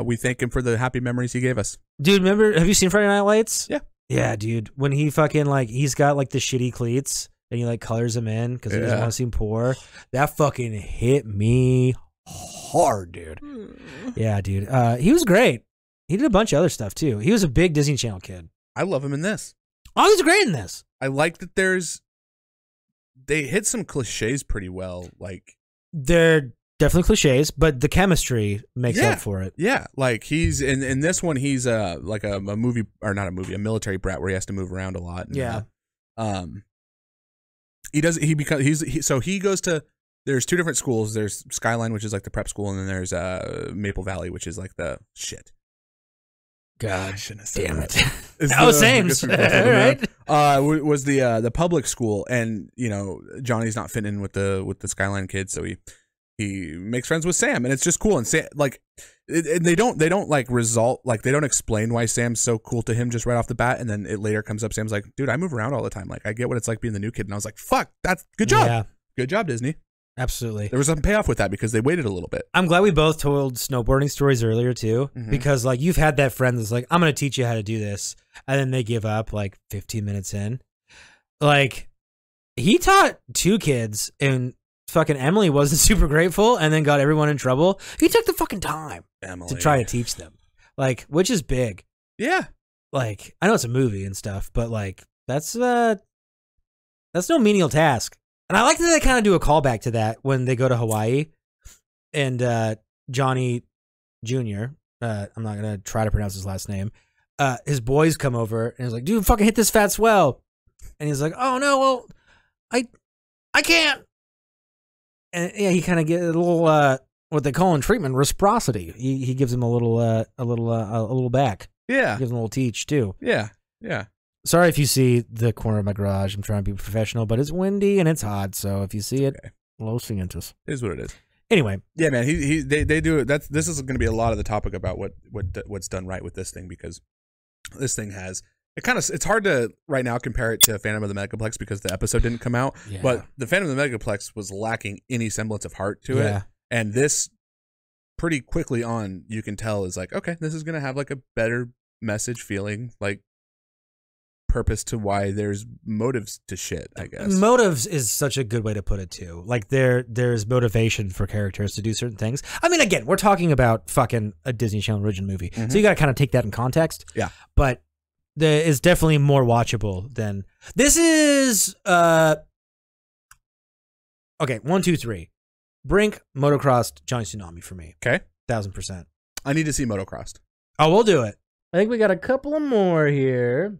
We thank him for the happy memories he gave us. Dude, remember? Have you seen Friday Night Lights? Yeah. Yeah, dude. When he fucking like he's got like the shitty cleats and he like colors them in because he doesn't want to seem poor. That fucking hit me hard, dude. Yeah, dude. He was great. He did a bunch of other stuff, too. He was a big Disney Channel kid. I love him in this. Oh, he's great in this. I like that there's... They hit some cliches pretty well. Like they're definitely cliches, but the chemistry makes up for it. Yeah. Like, he's... In this one, he's like a movie... Or not a movie, a military brat where he has to move around a lot. And, yeah. He does... He becomes... So he goes to... There's two different schools. There's Skyline, which is like the prep school, and then there's Maple Valley, which is like the... Shit. God, damn it! Oh, same. Right? Was the public school, and you know Johnny's not fitting in with the Skyline kids, so he makes friends with Sam, and it's just cool. And Sam, like, and they don't like result like they don't explain why Sam's so cool to him just right off the bat, and then it later comes up. Sam's like, dude, I move around all the time. Like, I get what it's like being the new kid, and I was like, fuck, that's good job, Disney. Absolutely. There was some payoff with that because they waited a little bit. I'm glad we both told snowboarding stories earlier too, because like you've had that friend that's like, I'm going to teach you how to do this. And then they give up like 15 minutes in. Like he taught two kids and fucking Emily wasn't super grateful and then got everyone in trouble. He took the fucking time to try to teach them, like, which is big. Yeah. Like I know it's a movie and stuff, but like that's no menial task. And I like that they kind of do a callback to that when they go to Hawaii and Johnny Jr., I'm not going to try to pronounce his last name, his boys come over and he's like, dude, fucking hit this fat swell. And he's like, oh, no, well, I can't. And yeah, he kind of gets a little, what they call in treatment, reciprocity. He gives him a little back. Yeah. He gives him a little teach, too. Yeah, yeah. Sorry if you see the corner of my garage. I'm trying to be professional, but it's windy and it's hot. So if you see it, Los Angeles. It is what it is. Anyway. Yeah, man. They do it. This is going to be a lot of the topic about what's done right with this thing, because this thing has it kind of. It's hard to right now compare it to Phantom of the Megaplex because the episode didn't come out. Yeah. But the Phantom of the Megaplex was lacking any semblance of heart to it, and this pretty quickly on you can tell is like, okay, this is going to have like a better message, feeling like. Purpose to why there's motives to shit, I guess. Motives is such a good way to put it too. Like there's motivation for characters to do certain things. I mean, again, we're talking about fucking a Disney Channel original movie. So you got to kind of take that in context. Yeah. But there is definitely more watchable than this is. Okay. 1, 2, 3. Brink, Motocross, Johnny Tsunami for me. Okay. 1000%. I need to see Motocross. Oh, we'll do it. I think we got a couple of more here.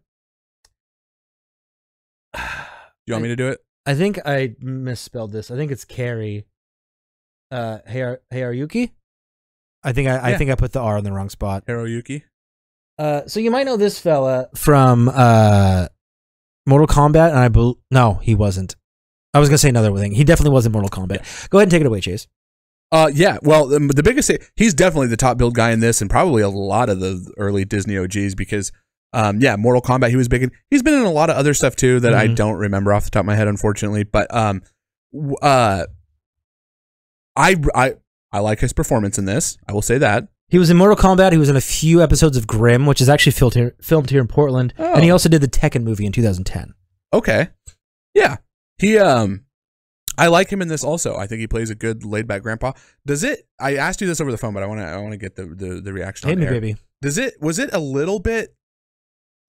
You want me to do it? I think I misspelled this. I think it's Carrie. Hayaruyuki? I think I put the R in the wrong spot. Hayaruyuki. So you might know this fella from Mortal Kombat, and no, he wasn't. I was gonna say another thing. He definitely wasn't Mortal Kombat. Yeah. Go ahead and take it away, Chase. Yeah, well, the biggest thing, he's definitely the top build guy in this, and probably a lot of the early Disney OGs, because yeah, Mortal Kombat, he was big in. He's been in a lot of other stuff too that I don't remember off the top of my head, unfortunately. But I like his performance in this. I will say that. He was in Mortal Kombat. He was in a few episodes of Grimm, which is actually filmed here in Portland. Oh. And he also did the Tekken movie in 2010. Okay. Yeah. He I like him in this also. I think he plays a good laid back grandpa. Does it I asked you this over the phone, but I wanna get the reaction on there. Baby. Was it a little bit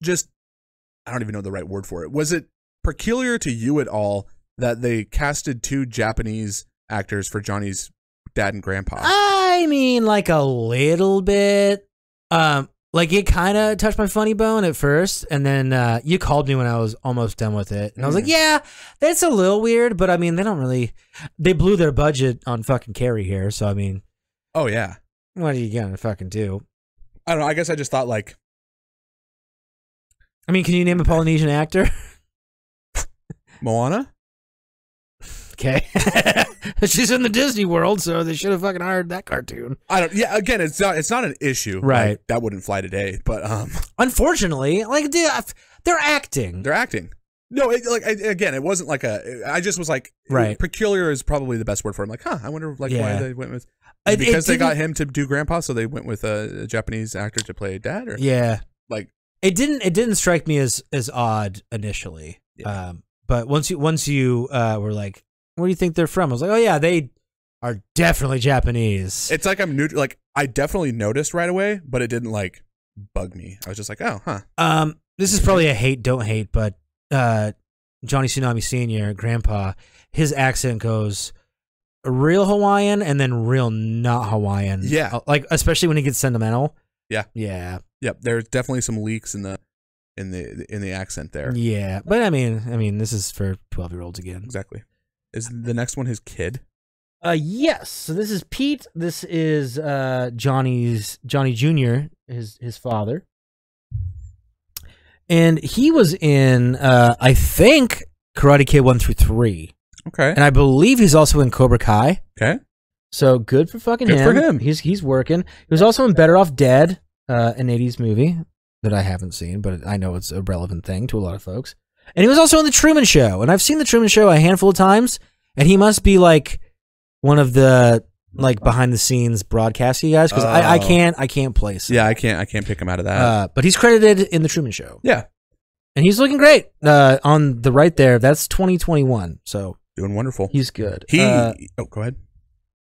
just, I don't even know the right word for it. Was it peculiar to you at all that they casted two Japanese actors for Johnny's dad and grandpa? I mean, like a little bit. Like it kind of touched my funny bone at first, and then you called me when I was almost done with it, and I was like, yeah, that's a little weird, but I mean, they don't really, they blew their budget on fucking Carrie here, so I mean. Oh, yeah. What are you gonna fucking do? I don't know. I guess I just thought like, I mean, can you name a Polynesian actor? Moana? Okay. She's in the Disney world, so they should have fucking hired that cartoon. I don't, yeah, again, it's not an issue. Right. Like, that wouldn't fly today, but unfortunately, like, dude, they're acting. They're acting. No, again, it wasn't like a, I just was like, right. Peculiar is probably the best word for it. I'm like, huh, I wonder like why they went with, because they got him to do grandpa, so they went with a Japanese actor to play dad, or yeah. Like, It didn't strike me as odd initially, yeah. But once you were like, where do you think they're from? I was like, oh yeah, they are definitely Japanese. It's like I'm new, like I definitely noticed right away, but it didn't like bug me. I was just like, oh, huh. This is probably a hate don't hate, but Johnny Tsunami Senior, Grandpa, his accent goes real Hawaiian and then real not Hawaiian. Yeah, like especially when he gets sentimental. Yeah. Yeah. Yep, there's definitely some leaks in the accent there. Yeah, but I mean, this is for 12-year-olds again. Exactly. Is the next one his kid? Yes. So this is Pete. This is Johnny Jr., his father, and he was in I think Karate Kid 1 through 3. Okay. And I believe he's also in Cobra Kai. Okay. So good for fucking him. Good for him. He's working. He was also in Better Off Dead. An 80s movie that I haven't seen, but I know it's a relevant thing to a lot of folks. And he was also in The Truman Show, and I've seen The Truman Show a handful of times, and he must be like one of the like behind the scenes broadcasts you guys, because I can't place him. Yeah, I can't pick him out of that. But he's credited in The Truman Show. Yeah, and he's looking great on the right there. That's 2021. So doing wonderful. He's good. He oh, go ahead.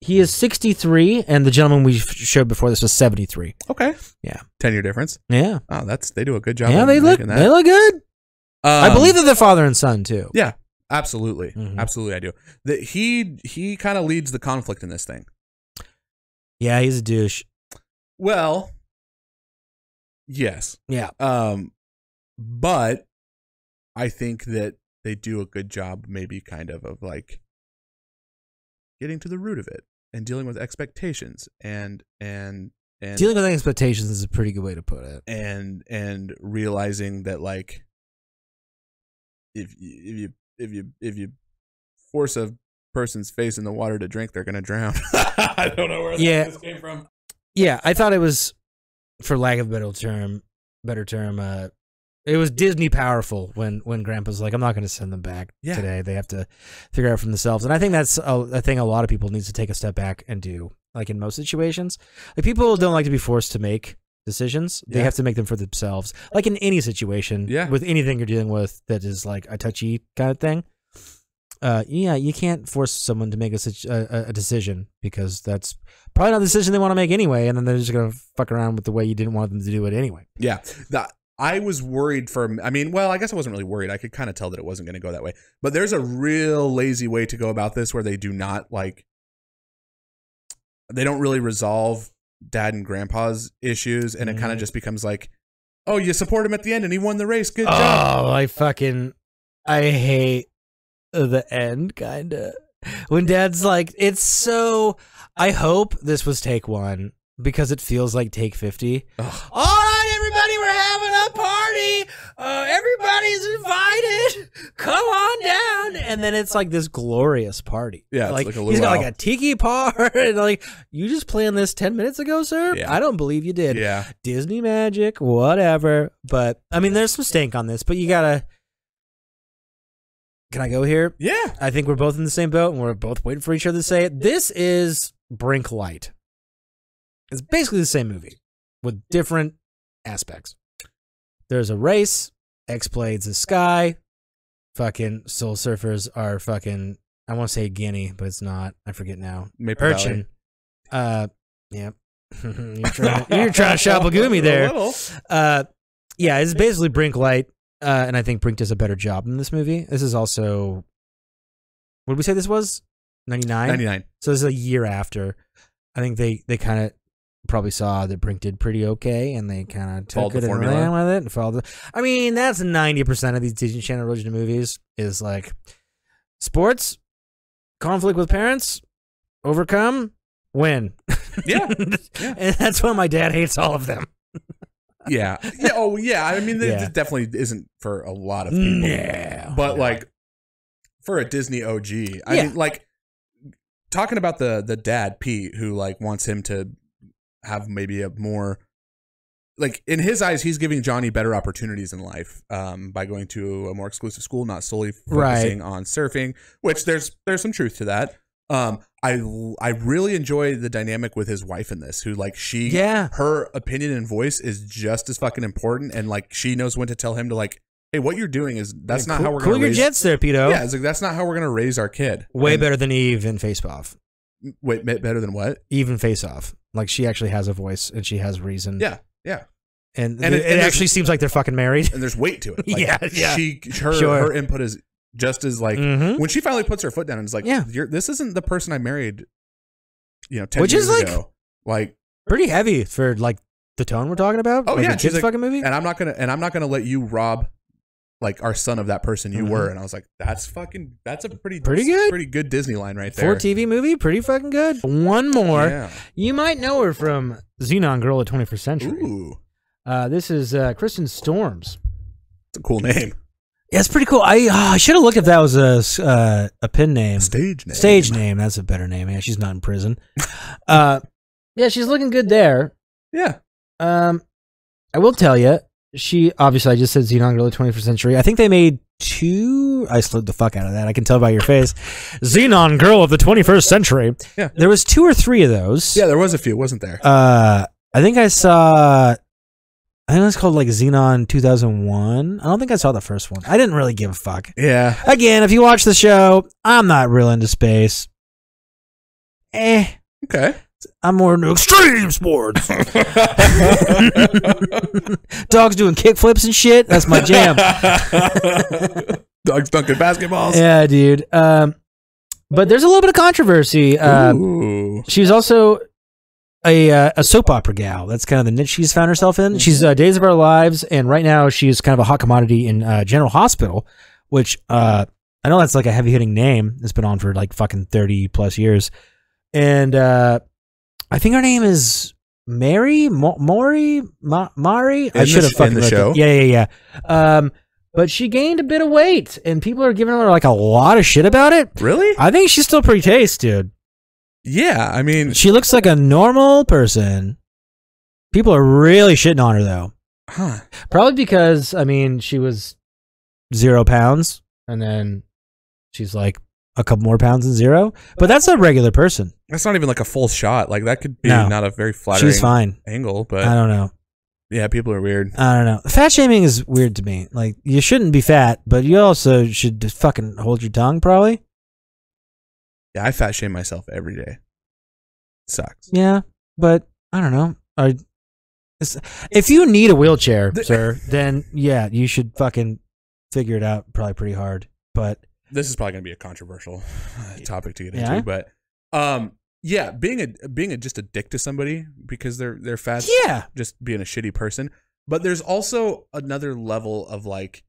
He is 63, and the gentleman we showed before this was 73. Okay. Yeah. 10-year difference. Yeah. Oh, that's, they do a good job. Yeah, they look good. I believe that they're father and son too. Yeah, absolutely, absolutely, I do. He kind of leads the conflict in this thing. Yeah, he's a douche. Well, yes. Yeah. But I think that they do a good job, maybe kind of like getting to the root of it. And dealing with expectations and dealing with expectations is a pretty good way to put it. And realizing that like if you force a person's face in the water to drink, they're gonna drown. I don't know where this came from. Yeah, I thought it was, for lack of a better term, it was Disney powerful when Grandpa's like, I'm not going to send them back today. They have to figure out for themselves. And I think that's a thing a lot of people need to take a step back and do, like in most situations. Like, people don't like to be forced to make decisions. They have to make them for themselves. Like in any situation, with anything you're dealing with that is like a touchy kind of thing. Yeah, you can't force someone to make a decision, because that's probably not the decision they want to make anyway. And then they're just going to fuck around with the way you didn't want them to do it anyway. Yeah, I was worried for, I mean, well, I guess I wasn't really worried. I could kind of tell that it wasn't going to go that way. But there's a real lazy way to go about this where they do not, like, they don't really resolve Dad and Grandpa's issues. And it kind of just becomes like, oh, you support him at the end and he won the race. Good job. Oh, I hate the end, kind of. When Dad's like, it's so, I hope this was take one, because it feels like take 50. Ugh. All right, everybody, we're having a party. Everybody's invited. Come on down. And then it's like this glorious party. Yeah, like, it's like a luau. He's got like a tiki bar. And like, you just planned this 10 minutes ago, sir? Yeah. I don't believe you did. Yeah. Disney magic, whatever. But I mean, there's some stink on this, but you gotta. Can I go here? Yeah. I think we're both in the same boat, and we're both waiting for each other to say it. This is Brink Light. It's basically the same movie with different aspects. There's a race. X Blades the sky. Fucking Soul Surfers are fucking, I want to say Guinea, but it's not. I forget now. Urchin. Yeah. you're trying to Shapagumi there. Yeah, it's basically Brink Light, and I think Brink does a better job in this movie. This is also, what did we say this was? 99? 99. So this is a year after. I think they kind of probably saw that Brink did pretty okay, and they kind of took it and ran with it and followed. I mean, that's 90% of these Disney Channel original movies is like sports, conflict with parents, overcome, win. Yeah, yeah. And that's why my dad hates all of them. Yeah, yeah. Oh, yeah. I mean, it definitely isn't for a lot of people. Yeah, but like for a Disney OG, I mean, like. Talking about the dad, Pete, who like wants him to have maybe a more, like, in his eyes, he's giving Johnny better opportunities in life by going to a more exclusive school, not solely focusing on surfing, which there's some truth to that. I really enjoy the dynamic with his wife in this, who like her opinion and voice is just as fucking important, and like she knows when to tell him to like, hey, what you're doing is not how we're going to raise your jets there, Pito. Yeah, it's like, that's not how we're going to raise our kid. Way better than Eve in Face Off. Wait, better than what? Eve in Face Off. Like, she actually has a voice and she has reason. Yeah, yeah. And it actually seems like they're fucking married. And there's weight to it. Like, yeah, yeah. Her input is just as like when she finally puts her foot down and is like, this isn't the person I married. You know, 10 years ago. Like pretty heavy for like the tone we're talking about. Oh like, yeah, she's like, fucking movie. And I'm not gonna let you rob. Like our son of that person you were, and I was like, that's fucking. That's a pretty good Disney line right there. For TV movie, pretty fucking good. One more, you might know her from Zenon, Girl of the 21st Century. Ooh, this is Kristen Storms. It's a cool name. Yeah, it's pretty cool. I should have looked if that was a pen name, stage name. Stage name. That's a better name. Yeah, she's not in prison. Yeah, she's looking good there. Yeah. I will tell you. She obviously, I just said Zenon Girl of the 21st Century. I think they made two. I slid the fuck out of that. I can tell by your face. Zenon, Girl of the 21st Century. Yeah. There was two or three of those. Yeah, there was a few, wasn't there? I think I saw... I think it's called like Zenon 2001. I don't think I saw the first one. I didn't really give a fuck. Yeah. Again, if you watch the show, I'm not real into space. Eh. Okay. I'm more into extreme sports. Dogs doing kickflips and shit. That's my jam. Dogs dunking basketballs. Yeah, dude. But there's a little bit of controversy. She was also a soap opera gal. That's kind of the niche she's found herself in. She's Days of Our Lives, and right now she's kind of a hot commodity in General Hospital, which I know that's like a heavy-hitting name. It's been on for like fucking 30-plus years. And I think her name is Mary? Mari? I should have fucking read the show. Yeah. But she gained a bit of weight, and people are giving her like a lot of shit about it. Really? I think she's still pretty taste, dude. Yeah, I mean... She looks like a normal person. People are really shitting on her, though. Huh. Probably because, I mean, she was 0 pounds, and then she's like a couple more pounds than zero. But that's a regular person. That's not even like a full shot. Like, that could be not a very flattering angle, but... I don't know. Yeah, people are weird. I don't know. Fat shaming is weird to me. Like, you shouldn't be fat, but you also should just fucking hold your tongue, probably. Yeah, I fat shame myself every day. It sucks. Yeah, but I don't know. If you need a wheelchair, sir, then yeah, you should fucking figure it out probably pretty hard. But this is probably going to be a controversial topic to get into. But yeah, being just a dick to somebody because they're fat. Yeah, just being a shitty person. But there's also another level of like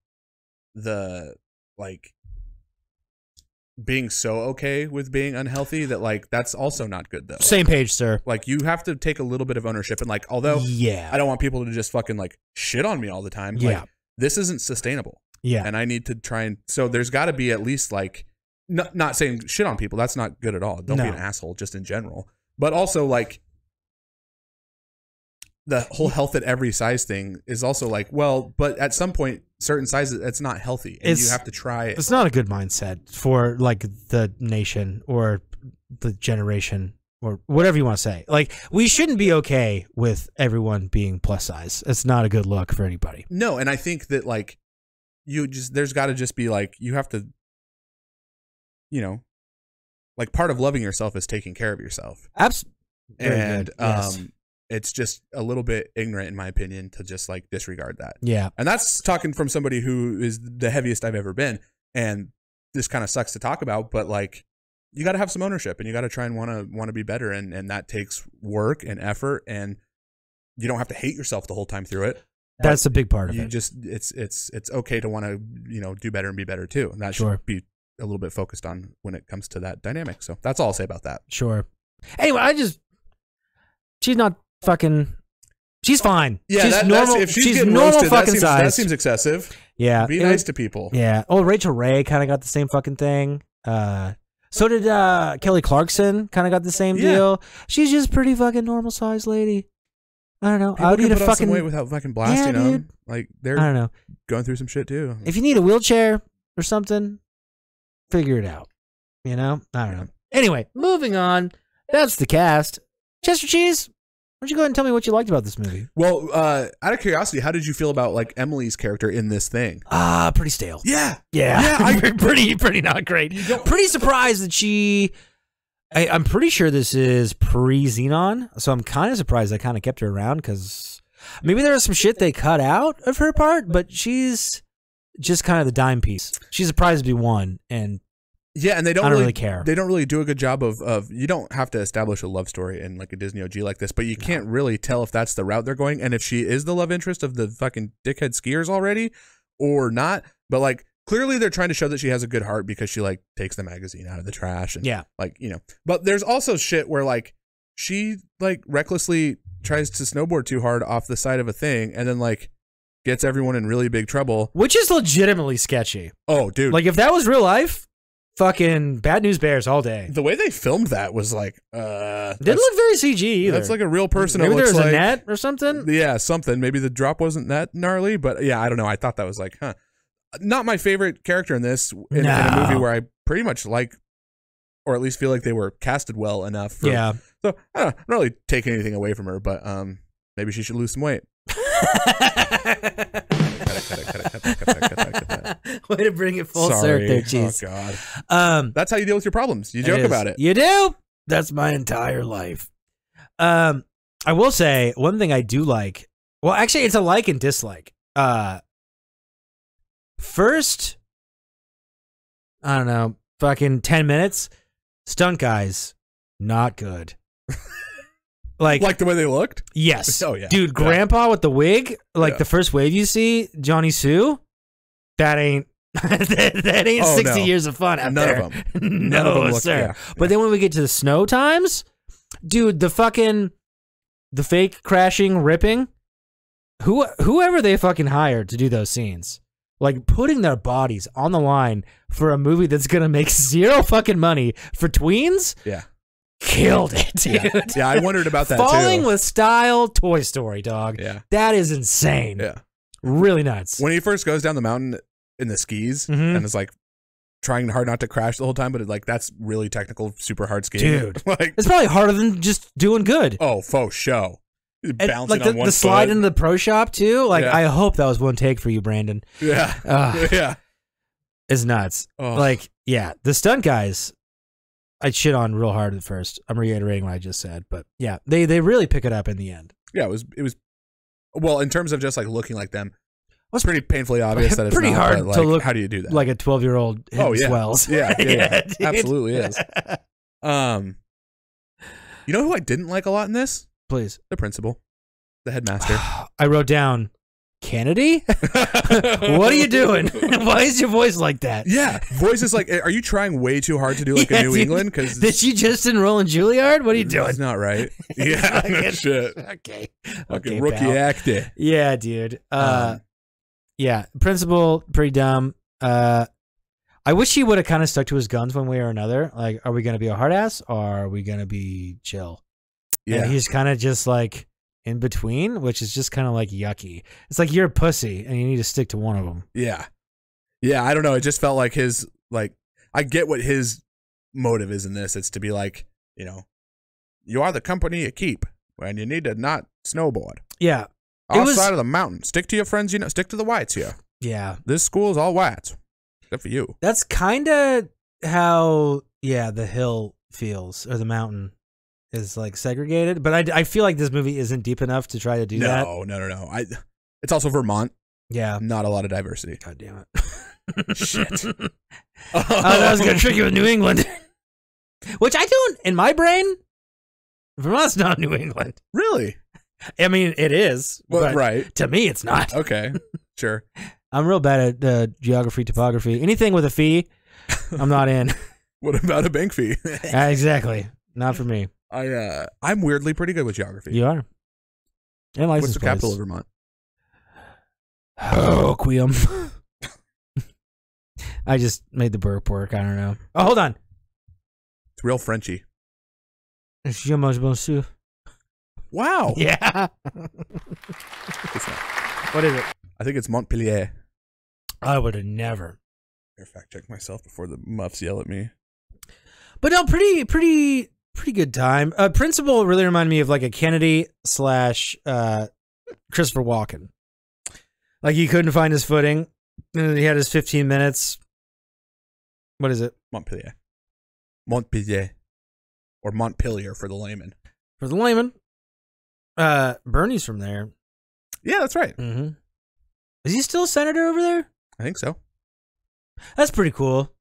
being so okay with being unhealthy that like that's also not good though. Same page, sir. Like you have to take a little bit of ownership and like although I don't want people to just fucking like shit on me all the time. Yeah. Like this isn't sustainable. Yeah. And I need to try and so there's gotta be at least like not saying shit on people. That's not good at all. Don't be an asshole just in general. But also like the whole health at every size thing is also like, well, but at some point, certain sizes, it's not healthy. And you have to try it. It's not a good mindset for like the nation or the generation or whatever you want to say. Like, we shouldn't be okay with everyone being plus size. It's not a good look for anybody. No. And I think that like you just, there's got to just be like, you have to, you know, like part of loving yourself is taking care of yourself. Absolutely. And, it's just a little bit ignorant, in my opinion, to just like disregard that. Yeah. And that's talking from somebody who is the heaviest I've ever been. And this kind of sucks to talk about, but like you got to have some ownership and you got to try and want to be better. And that takes work and effort and you don't have to hate yourself the whole time through it. That's a big part of it. You just, it's okay to want to, you know, do better and be better too. And that should be a little bit focused on when it comes to that dynamic. So that's all I'll say about that. Sure. Anyway, she's not, she's fine. Yeah, she's normal. If she's normal roasted, fucking size. That seems excessive. Yeah, be nice to people. Yeah. Oh, Rachel Ray kind of got the same fucking thing. So did Kelly Clarkson. Kind of got the same deal. She's just pretty fucking normal size lady. I don't know. I would eat a fucking way without fucking blasting them. Like they're I don't know going through some shit too. If you need a wheelchair or something, figure it out. You know. I don't know. Anyway, moving on. That's the cast. Chester Cheese. Why don't you go ahead and tell me what you liked about this movie? Well, out of curiosity, how did you feel about like Emily's character in this thing? Pretty stale. Yeah. Yeah. Pretty not great. Pretty surprised that she... I'm pretty sure this is pre-Zenon, so I'm kind of surprised I kind of kept her around because maybe there was some shit they cut out of her part, but she's just kind of the dime piece. She's surprised to be one, and... Yeah, and I don't really care. They don't really do a good job of you don't have to establish a love story in like a Disney OG like this, but you can't really tell if that's the route they're going and if she is the love interest of the fucking dickhead skiers already or not. But like clearly they're trying to show that she has a good heart because she like takes the magazine out of the trash and like, you know. But there's also shit where like she like recklessly tries to snowboard too hard off the side of a thing and then like gets everyone in really big trouble. Which is legitimately sketchy. Oh, dude. Like if that was real life, fucking Bad News Bears all day. The way they filmed that was like, didn't look very CG either. That's like a real person. Maybe there was a net or something. Yeah, something. Maybe the drop wasn't that gnarly, but yeah, I don't know. I thought that was like, huh. Not my favorite character in this, in a movie where I pretty much like, or at least feel like they were casted well enough. So I don't know, I'm not really taking anything away from her, but maybe she should lose some weight. Way to bring it full circle, jeez. Oh, God. That's how you deal with your problems. You joke about it. You do. That's my entire life. I will say one thing I do like. Well, actually, it's a like and dislike. First, I don't know, fucking 10 minutes, stunt guys, not good. Like the way they looked? Yes. Oh, yeah. Dude, Grandpa with the wig, like the first wave you see, Johnny Sue, that ain't that ain't 60 years of fun out there. None of them. No, sir. But then when we get to the snow times, dude, the fucking, the fake crashing, ripping, whoever they fucking hired to do those scenes, like putting their bodies on the line for a movie that's going to make zero fucking money for tweens? Yeah. Killed it, dude. Yeah, I wondered about that. Falling with style, Toy Story, dog. Yeah, that is insane. Yeah, really nuts. When he first goes down the mountain in the skis and is like trying hard not to crash the whole time, but it, like that's really technical, super hard skiing, dude. Like it's probably harder than just doing good. Oh, faux show. And like the slide into the pro shop too. Like I hope that was one take for you, Brandon. Yeah, it's nuts. Oh. Like the stunt guys. I shit on real hard at first. I'm reiterating what I just said, but yeah, they really pick it up in the end. Yeah, it was well, in terms of just like looking like them, it's pretty painfully obvious that it's pretty hard to look. How do you do that? Like a 12-year-old. Oh yeah, swells. Yeah, absolutely is. You know who I didn't like a lot in this? Please, the principal, the headmaster. I wrote down. Kennedy? What are you doing? Why is your voice like that? Yeah, voice is like, are you trying way too hard to do like a New England? Because did you just enroll in Juilliard? What are you doing? That's not right. Yeah, no shit. Okay. Okay, rookie acting. Yeah, dude. Yeah, principal, pretty dumb. I wish he would have kind of stuck to his guns one way or another. Like, are we going to be a hard ass or are we going to be chill? Yeah. And he's kind of just like... in between, which is just kind of like yucky. It's like you're a pussy and you need to stick to one of them. Yeah. Yeah. I don't know. It just felt like his, like, I get what his motive is in this. It's to be like, you know, you are the company you keep and you need to not snowboard. Yeah. Outside of the mountain. Stick to your friends. You know, stick to the whites here. Yeah. This school is all whites. Except for you. That's kind of how, yeah, the hill feels or the mountain is like segregated, but I feel like this movie isn't deep enough to try to do that. No. It's also Vermont. Yeah, not a lot of diversity. God damn it! Shit. Oh, that was gonna trick you with New England, which I don't. In my brain, Vermont's not New England. Really? I mean, it is. Well, but right. To me, it's not. Okay, sure. I'm real bad at geography, topography, anything with a fee. I'm not in. What about a bank fee? Exactly. Not for me. I'm weirdly pretty good with geography. You are. And license What's the capital of Vermont? Oh, Quium. I just made the burp work. I don't know. Oh, hold on. It's real Frenchy. Wow. Yeah. What is it? I think it's Montpellier. I would have never. In fact, check myself before the muffs yell at me. But no, pretty good time. Principal really reminded me of like a Kennedy / Christopher Walken. Like he couldn't find his footing. And he had his 15 minutes. What is it? Montpellier. Montpellier. Or Montpellier for the layman. For the layman. Bernie's from there. Yeah, that's right. Mm-hmm. Is he still a senator over there? I think so. That's pretty cool.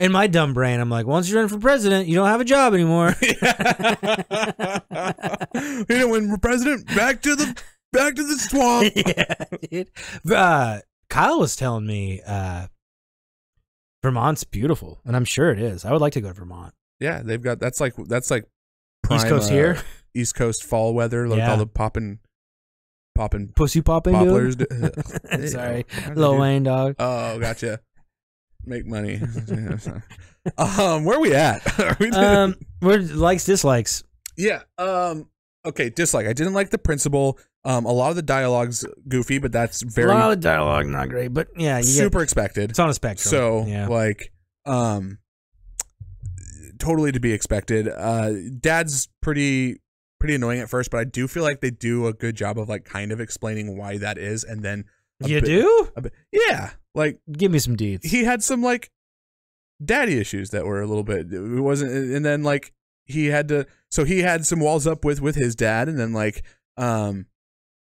In my dumb brain, I'm like, once you run for president, you don't have a job anymore. You know, when we're president, back to the swamp. Yeah, dude. Kyle was telling me Vermont's beautiful, and I'm sure it is. I would like to go to Vermont. Yeah, they've got that's like prime, East Coast here, East Coast fall weather, like all the popping pussy popping poplars. Sorry, Lil Wayne, dog. Oh, gotcha. Make money. Where are we at? We're likes, dislikes. Yeah. Okay, dislike. I didn't like the principal. A lot of the dialogue's goofy, but that's very... A lot of dialogue, not great, but yeah. Super expected. It's on a spectrum. So, yeah. Like, totally to be expected. Dad's pretty annoying at first, but I do feel like they do a good job of, like, kind of explaining why that is, and then... A bit, yeah. Like... Give me some deeds. He had some, like, daddy issues that were a little bit... It wasn't... And then, like, he had to... So he had some walls up with his dad, and then, like... you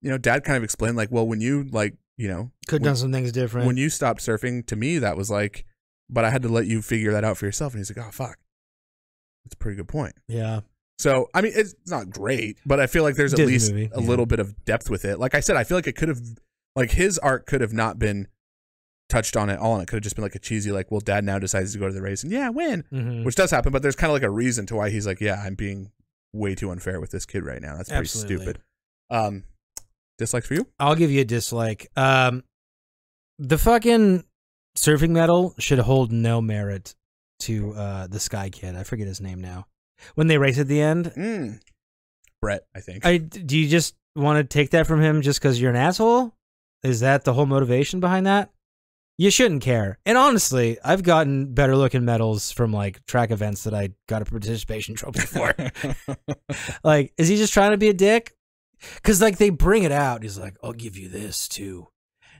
know, Dad kind of explained, like, well, when you, like, you know, could have done some things different. When you stopped surfing, to me, that was like, but I had to let you figure that out for yourself. And he's like, oh, fuck. That's a pretty good point. Yeah. So, I mean, it's not great, but I feel like there's at least a little bit of depth with it. Like I said, I feel like it could have, like, his art could have not been touched on at all. And it could have just been like a cheesy, like, well, Dad now decides to go to the race and yeah, win, which does happen. But there's kind of like a reason to why he's like, yeah, I'm being way too unfair with this kid right now. That's pretty stupid. Dislikes for you? I'll give you a dislike. The fucking surfing medal should hold no merit to the Sky Kid. I forget his name now. When they race at the end, Brett, I think. Do you just want to take that from him just because you're an asshole? Is that the whole motivation behind that? You shouldn't care. And honestly, I've gotten better looking medals from like track events that I got a participation trophy for. Like, is he just trying to be a dick? Because, like, they bring it out. He's like, I'll give you this, too.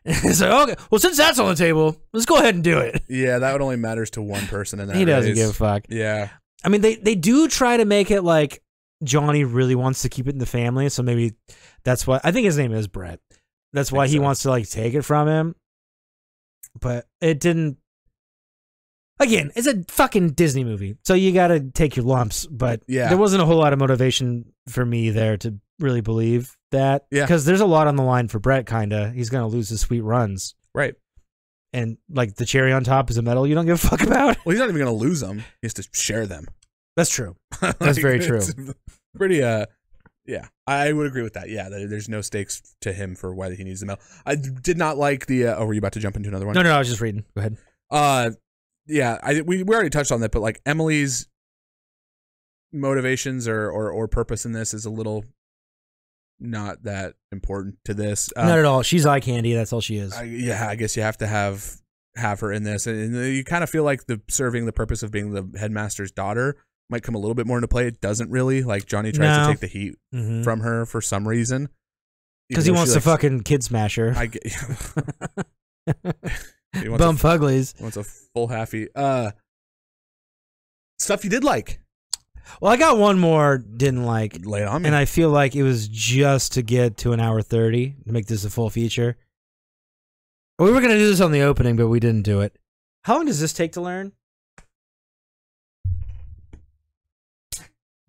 And he's like, okay, well, since that's on the table, let's go ahead and do it. Yeah, that only matters to one person in that He doesn't give a fuck. Yeah. I mean, they do try to make it like Johnny really wants to keep it in the family, so maybe that's why. I think his name is Brett. That's why he wants to, like, take it from him. But it didn't. Again, it's a fucking Disney movie, so you got to take your lumps. But yeah, there wasn't a whole lot of motivation for me there to really believe that. Yeah. Because there's a lot on the line for Brett, kind of. He's going to lose his sweet runs. Right. And, like, the cherry on top is a medal you don't give a fuck about. Well, he's not even going to lose them. He has to share them. That's true. That's like, very true. Pretty, yeah. I would agree with that. Yeah, there's no stakes to him for why he needs the medal. I did not like the, oh, were you about to jump into another one? No, no, I was just reading. Go ahead. Yeah, we already touched on that, but, like, Emily's motivations or purpose in this is a little not that important to this. Not at all. She's eye candy. That's all she is. Yeah, I guess you have to have her in this. And you kind of feel like the serving the purpose of being the headmaster's daughter might come a little bit more into play. It doesn't really. Like, Johnny tries to take the heat from her for some reason. Because he wants to fucking kid smash her. I get, Bump Fuglies. Wants a full halfie. Stuff you did like. Well, I got one more didn't like. Lay it on me. And I feel like it was just to get to an hour 30 to make this a full feature. We were going to do this on the opening, but we didn't do it. How long does this take to learn?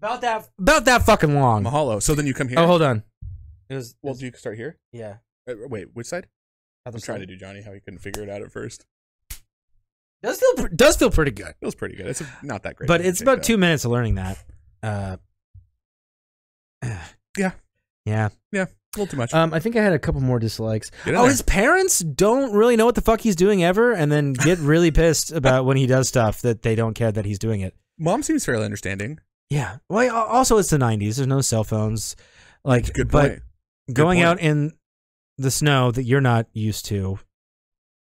About that fucking long. Mahalo. So then you come here. Oh, hold on. Well, do you start here? Yeah. Wait, which side? I'm trying to do Johnny how he couldn't figure it out at first. Does feel pretty good. Feels pretty good. It's not that great, but it's about 2 minutes of learning that. Yeah. A little too much. I think I had a couple more dislikes. Oh, his parents don't really know what the fuck he's doing ever, and then get really pissed about when he does stuff that they don't care that he's doing it. Mom seems fairly understanding. Yeah. Well, also it's the '90s. There's no cell phones. Like, that's a good point. But going out in the snow that you're not used to,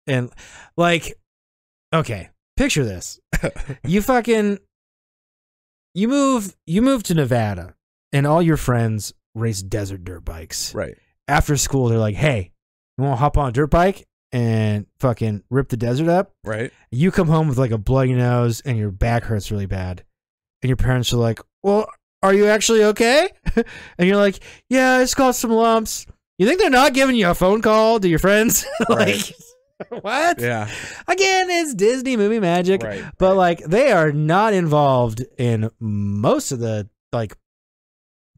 and like. Okay, picture this. You move to Nevada and all your friends race desert dirt bikes. Right. After school, they're like, hey, you want to hop on a dirt bike and fucking rip the desert up? Right. You come home with like a bloody nose and your back hurts really bad. And your parents are like, well, are you actually okay? And you're like, yeah, I just got some lumps. You think they're not giving you a phone call to your friends? Like, right. What? Yeah. Again, it's Disney movie magic, right, but like they are not involved in most of the like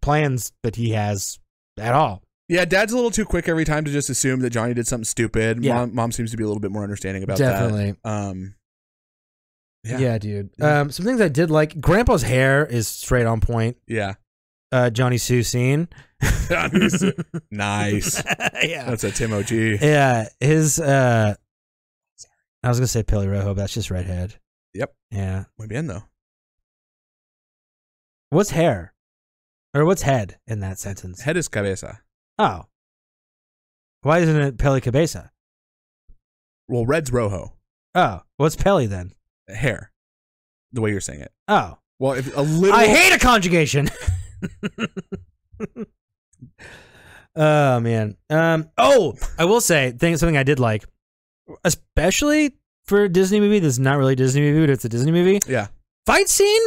plans that he has at all. Yeah, Dad's a little too quick every time to just assume that Johnny did something stupid. Yeah. Mom seems to be a little bit more understanding about that. Yeah, dude. Some things I did like. Grandpa's hair is straight on point. Yeah. Johnny Sue scene. Nice. Yeah. That's a Tim OG. Yeah. His, I was going to say Pilly Rojo, but that's just redhead. Yep. Yeah. Muy bien, though. What's hair? Or what's head in that sentence? Head is cabeza. Oh. Why isn't it Peli Cabeza? Well, red's rojo. Oh. What's Peli then? Hair. The way you're saying it. Oh. Well, if a little. I hate a conjugation. Oh, man. Oh, I will say something I did like, especially for a Disney movie. This is not really a Disney movie, but it's a Disney movie. Yeah. Fight scene?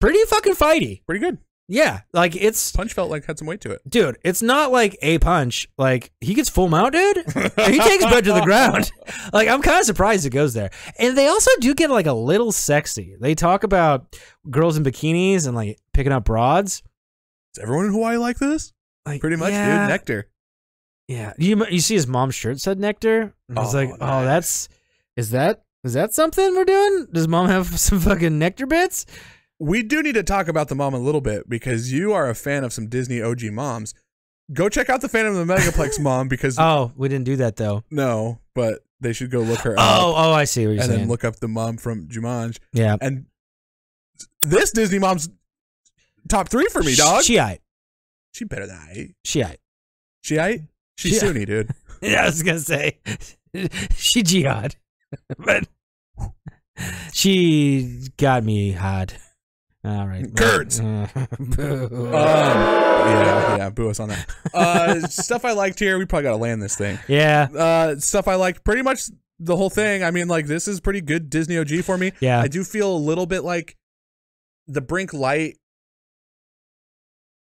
Pretty fucking fighty. Pretty good. Yeah, like it's Punch felt like had some weight to it, dude. It's not like a Punch. Like he gets full mount, dude. He takes Bud to the ground. Like I'm kind of surprised it goes there. And they also do get like a little sexy. They talk about girls in bikinis and like picking up broads. Is everyone in Hawaii like this? Like pretty much, yeah, dude. Nectar. Yeah, you see his mom's shirt said Nectar. And I was like, nice. Oh, that's is that something we're doing? Does mom have some fucking Nectar bits? We do need to talk about the mom a little bit because you are a fan of some Disney OG moms. Go check out the Phantom of the Megaplex mom because... Oh, we didn't do that though. No, but they should go look her up. Oh, I see what you're saying. And then look up the mom from Jumanji. Yeah. And this Disney mom's top three for me, dog. Shiite. She better than I. Shiite. Shiite? She's Sunni, dude. Yeah, I was going to say. She jihad. But she got me hot. All right, Kurds. Boo. Yeah, boo us on that. Stuff I liked here. We probably got to land this thing. Yeah. Stuff I liked, pretty much the whole thing. I mean, like this is pretty good Disney OG for me. Yeah. I do feel a little bit like the Brink light.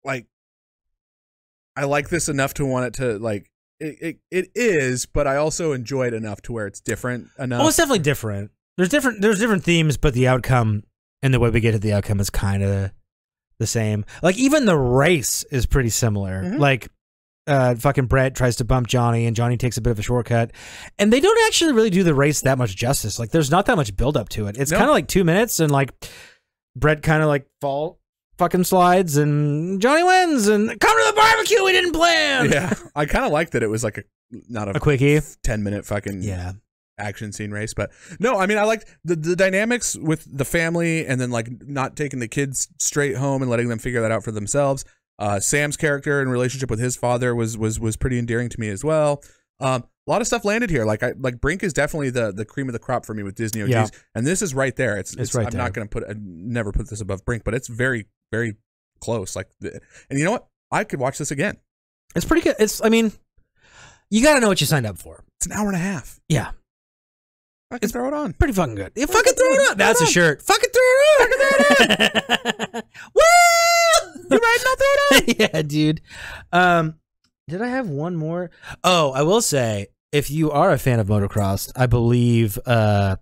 Like, I like this enough to want it to like it is, but I also enjoy it enough to where it's different enough. Oh, it's definitely different. There's different themes, but the outcome. And the way we get to the outcome is kind of the same. Like, even the race is pretty similar. Mm-hmm. Like, fucking Brett tries to bump Johnny, and Johnny takes a bit of a shortcut. And they don't actually really do the race that much justice. Like, there's not that much buildup to it. It's kind of like 2 minutes, and, like, Brett kind of, like, fucking slides, and Johnny wins, and come to the barbecue we didn't plan! Yeah, I kind of like that it was, like, not a quickie. 10-minute fucking... Yeah. Action scene race, but no, I mean, I liked the dynamics with the family and then like not taking the kids straight home and letting them figure that out for themselves. Sam's character and relationship with his father was pretty endearing to me as well. A lot of stuff landed here. Like Brink is definitely the cream of the crop for me with Disney OGs, and this is right there. It's right there. I'm not gonna put, I never put this above Brink, but it's very, very close. Like, and you know what? I could watch this again. It's pretty good. I mean, you gotta know what you signed up for. It's an hour and a half. Yeah. Fucking throw it on. Pretty fucking good. Yeah, fucking throw it on. That's a shirt. Fucking throw it on. Fucking throw it on. Woo! You're right, not throw it on. Yeah, dude. Did I have one more? Oh, I will say, if you are a fan of motocross, I believe the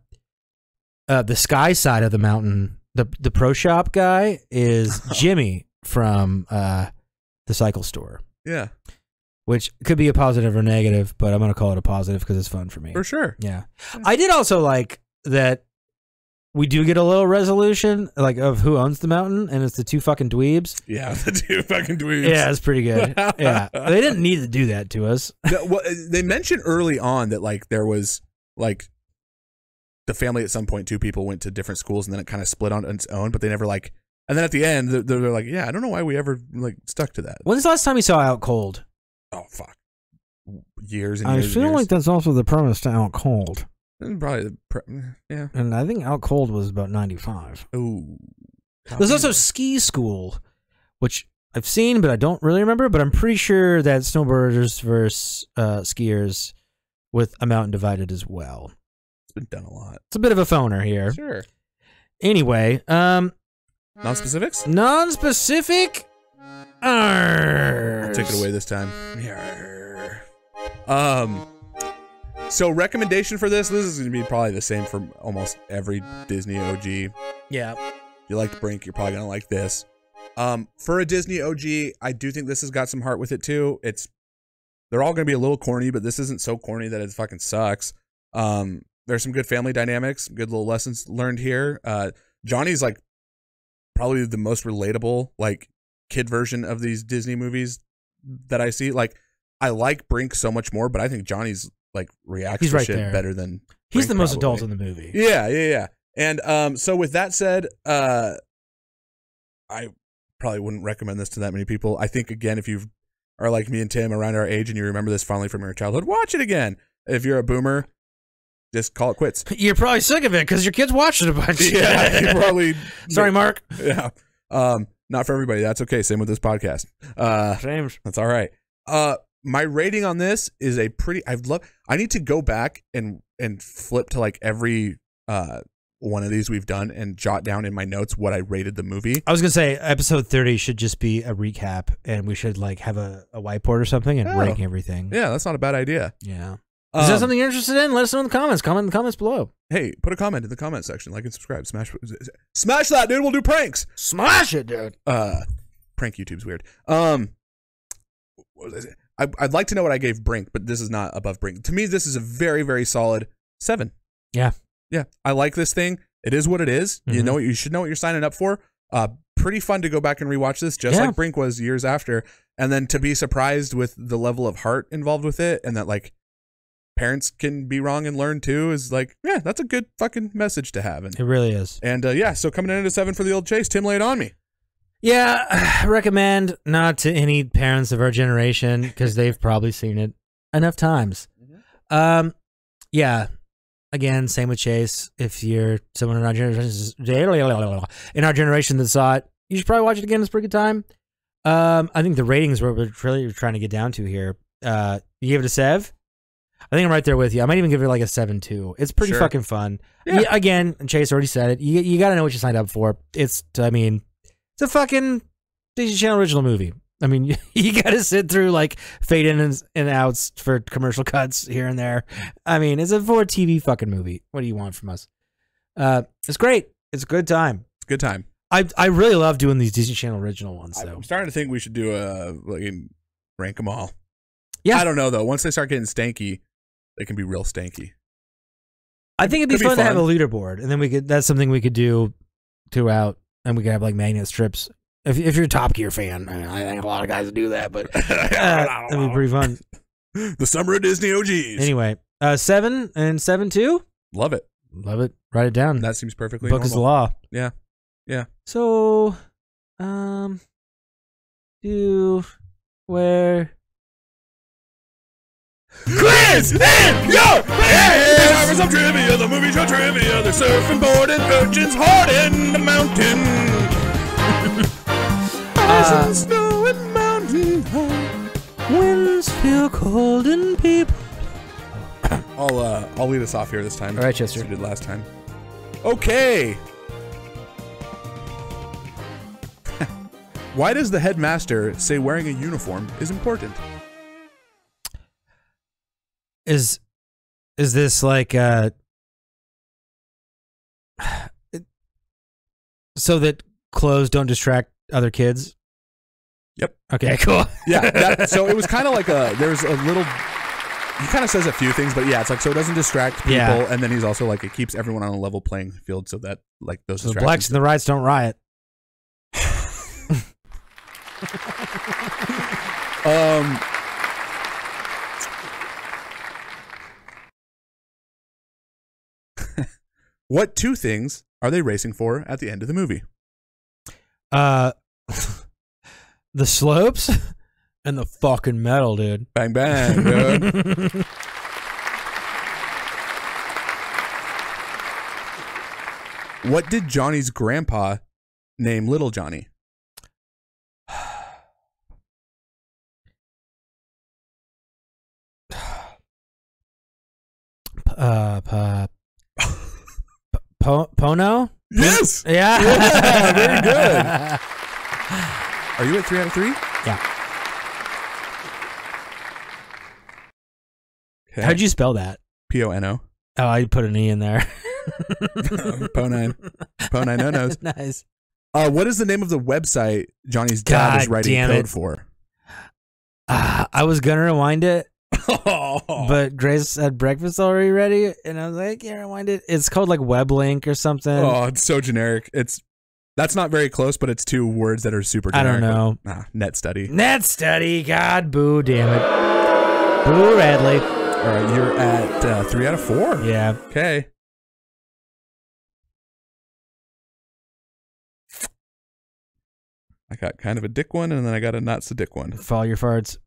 Sky Side of the Mountain, the pro shop guy is Jimmy from the Cycle Store. Yeah. Which could be a positive or negative, but I'm going to call it a positive because it's fun for me. For sure. Yeah. I did also like that we do get a little resolution like of who owns the mountain, and it's the two fucking dweebs. Yeah, the two fucking dweebs. Yeah, it's pretty good. Yeah. They didn't need to do that to us. Well, they mentioned early on that like there was like the family at some point, two people went to different schools and then it kind of split on its own, but they never like, and then at the end they're like, yeah, I don't know why we ever like stuck to that. When's the last time you saw Out Cold? Oh, fuck. Years and years. I feel like that's also the premise to Out Cold. Probably, yeah. And I think Out Cold was about 95. Ooh. There's also Ski School, which I've seen, but I don't really remember, but I'm pretty sure that snowboarders versus skiers with A Mountain Divided as well. It's been done a lot. It's a bit of a phoner here. Sure. Anyway. Non-specifics? Non-specific... I'll take it away this time. Arr. So recommendation for this is going to be probably the same for almost every Disney OG. Yeah. If you liked Brink, you're probably going to like this. For a Disney OG, I do think this has got some heart with it too. They're all going to be a little corny, but this isn't so corny that it fucking sucks. There's some good family dynamics, good little lessons learned here. Johnny's like probably the most relatable, like, kid version of these Disney movies that I see. Like, I like Brink so much more, but I think Johnny's like reacts to shit better than he's the most adult in the movie. Yeah. And so with that said, I probably wouldn't recommend this to that many people. I think, again, if you are like me and Tim, around our age, and you remember this fondly from your childhood, watch it again. If you're a boomer, just call it quits. You're probably sick of it because your kids watched it a bunch. Yeah, you probably. Sorry, Mark. Yeah. Not for everybody. That's okay. Same with this podcast. James. That's all right. My rating on this is a pretty, I need to go back and flip to like every one of these we've done and jot down in my notes what I rated the movie. I was gonna say episode 30 should just be a recap, and we should like have a whiteboard or something and rank everything. Yeah, that's not a bad idea. Yeah. Is that something you're interested in? Let us know in the comments. Comment in the comments below. Hey, put a comment in the comment section. Like and subscribe. Smash that, dude. We'll do pranks. Smash it, dude. Prank YouTube's weird. What was I saying? I'd like to know what I gave Brink, but this is not above Brink. To me, this is a very, very solid 7. Yeah. Yeah. I like this thing. It is what it is. Mm-hmm. You know, you should know what you're signing up for. Pretty fun to go back and rewatch this, just like Brink was years after. And then to be surprised with the level of heart involved with it, and that like parents can be wrong and learn too, is like, yeah, that's a good fucking message to have. And it really is. And yeah, so coming in at a 7 for the old Chase, Tim laid on me. Yeah, I recommend not to any parents of our generation because they've probably seen it enough times. Mm-hmm. Yeah, again, same with Chase. If you're someone in our generation that saw it, you should probably watch it again. It's a pretty good time. I think the ratings were what we're really trying to get down to here. You gave it a 7. I think I'm right there with you. I might even give it like a 7.2. It's pretty fucking fun. Yeah. Yeah, again, Chase already said it. You got to know what you signed up for. It's, I mean, it's a fucking Disney Channel original movie. I mean, you got to sit through like fade in and outs for commercial cuts here and there. I mean, it's a for-TV fucking movie. What do you want from us? It's great. It's a good time. It's a good time. I really love doing these Disney Channel original ones, though. I'm starting to think we should do a like, rank them all. Yeah. I don't know, though. Once they start getting stanky, they can be real stanky. I think it'd be fun to have a leaderboard, and then we could, that's something we could do throughout. And we could have like magnet strips. If you're a Top Gear fan, I mean, I think a lot of guys would do that, but that'd be pretty fun. The summer of Disney OGs. Anyway, 7 and 7.2. Love it. Love it. Write it down. That seems perfectly normal. Book is the law. Yeah. Yeah. So, Chris and yo! Hey! Some trivia, the movie show trivia, they're surfing, boarding, virgins, hard in the mountain. Ice and snow and mountain high. Winds feel cold and people. I'll lead us off here this time. All right, Chester. You did last time. Okay. Why does the headmaster say wearing a uniform is important? Is this like so that clothes don't distract other kids? Yep. Okay, cool. Yeah, so it was kind of like there's a little, he kind of says a few things, but yeah, it's like, so it doesn't distract people, and then he's also like, it keeps everyone on a level playing field, so that like those distractions. The blacks and the rights don't riot. What two things are they racing for at the end of the movie? The slopes and the fucking metal, dude. Bang, bang, dude. What did Johnny's grandpa name Little Johnny? Pono? Yes. Yeah. Yeah. Very good. Are you at 3 out of 3? Yeah. Okay. How'd you spell that? P-O-N-O. Oh, I put an E in there. Ponine. Ponine no-nos. Nice. What is the name of the website Johnny's dad is writing code for? I was going to rewind it. But Grace had breakfast already ready, and I was like, yeah, rewind it. It's called like Weblink or something. Oh, it's so generic. That's not very close, but it's two words that are super generic. I don't know. Net study. Net study. God, boo, damn it. Boo, Radley. All right, you're at 3 out of 4. Yeah. Okay. I got kind of a dick one, and then I got a not so dick one. Follow your farts.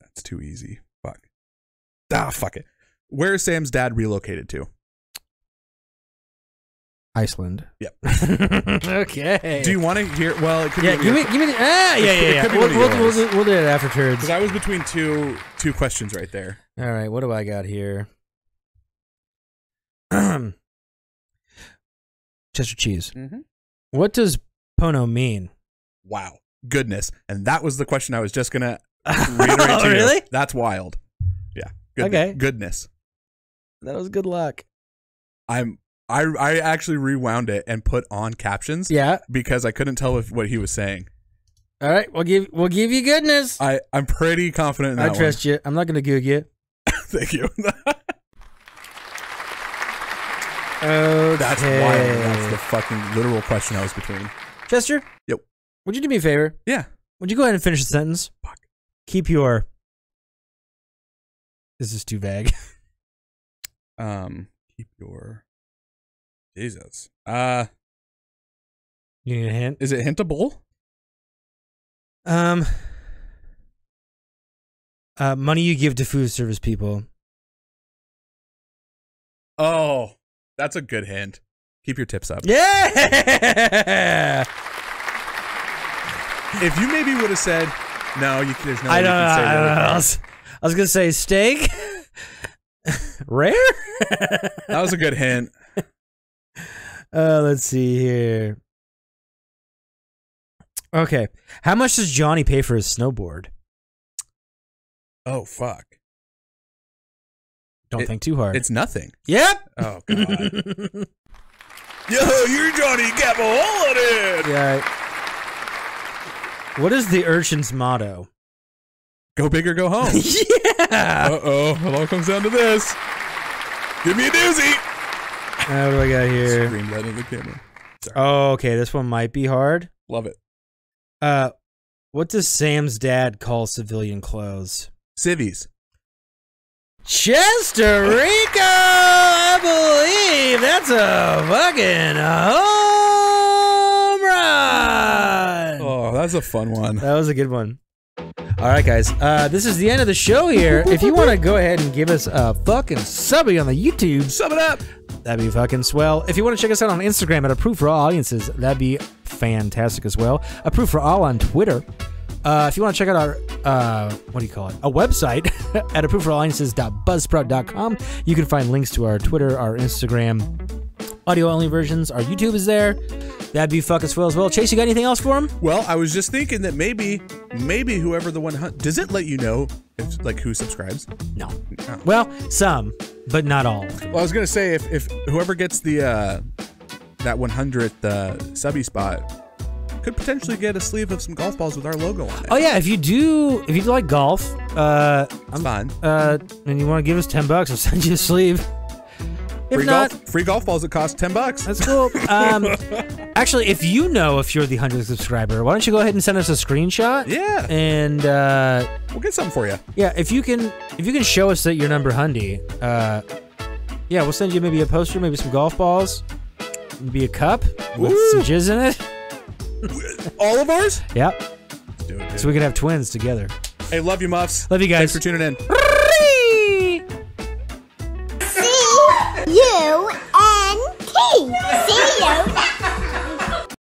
That's too easy. Fuck. Ah, fuck it. Where is Sam's dad relocated to? Iceland. Yep. Okay. Do you want to hear? Well, it could yeah. Be give me the. Ah, yeah, yeah, yeah. We'll do it after turds. Because I was between two questions right there. All right. What do I got here? Chester cheese. Mm-hmm. What does Pono mean? Wow, goodness! And that was the question I was just gonna reiterate to you. Really? That's wild. Yeah. Goodness. Okay. Goodness. That was good luck. I actually rewound it and put on captions. Yeah, because I couldn't tell if what he was saying. All right, we'll give you goodness. I'm pretty confident in that. I trust you. I'm not going to goog you. Thank you. Okay. That's wild. That's the fucking literal question I was between. Chester? Yep. Would you do me a favor? Yeah. Would you go ahead and finish the sentence? Fuck. Keep your. This is too vague. Keep your. Jesus. You need a hint? Is it hintable? Money you give to food service people. Oh, that's a good hint. Keep your tips up. Yeah! If you maybe would have said, no, there's no way you can say that. I was going to say steak. Rare? That was a good hint. Let's see here. Okay. How much does Johnny pay for his snowboard? Oh, fuck. Don't think too hard. It's nothing. Yep. Oh, God. Yo, you're Johnny Gabalolid. Yeah. What is the urchin's motto? Go big or go home. Yeah. Uh-oh. It all comes down to this. Give me a doozy. What do I got here? Scream right in the camera. Sorry. Oh, okay. This one might be hard. Love it. What does Sam's dad call civilian clothes? Civvies. Chester Rico! I believe that's a fucking home run! Oh, that's a fun one. That was a good one. Alright guys, this is the end of the show here. If you want to go ahead and give us a fucking subby on the YouTube, sub it up! That'd be fucking swell. If you want to check us out on Instagram at Approve for All Audiences, that'd be fantastic as well. Approve for All on Twitter. If you want to check out our, what do you call it? A website at approveforallaudiences.buzzsprout.com. You can find links to our Twitter, our Instagram, audio-only versions. Our YouTube is there. That'd be fucking swell as well. Chase, you got anything else for him? Well, I was just thinking that maybe whoever the one... Does it let you know, if, like, who subscribes? No. Oh. Well, some, but not all. Well, I was going to say, if whoever gets the that 100th subby spot could potentially get a sleeve of some golf balls with our logo on it. Oh, yeah. If you do... If you like golf... it's fun. And you want to give us $10, I'll send you a sleeve. If free golf balls that cost $10. That's cool. Actually, if you're the 100th subscriber, why don't you go ahead and send us a screenshot? Yeah. And we'll get something for you. Yeah, if you can show us that you're number hundy, yeah, we'll send you maybe a poster, maybe some golf balls, maybe a cup with some jizz in it. All of ours? Yep. Let's do it, dude. So we can have twins together. Hey, love you, Muffs. Love you guys. Thanks for tuning in. C-U-N-T. See you.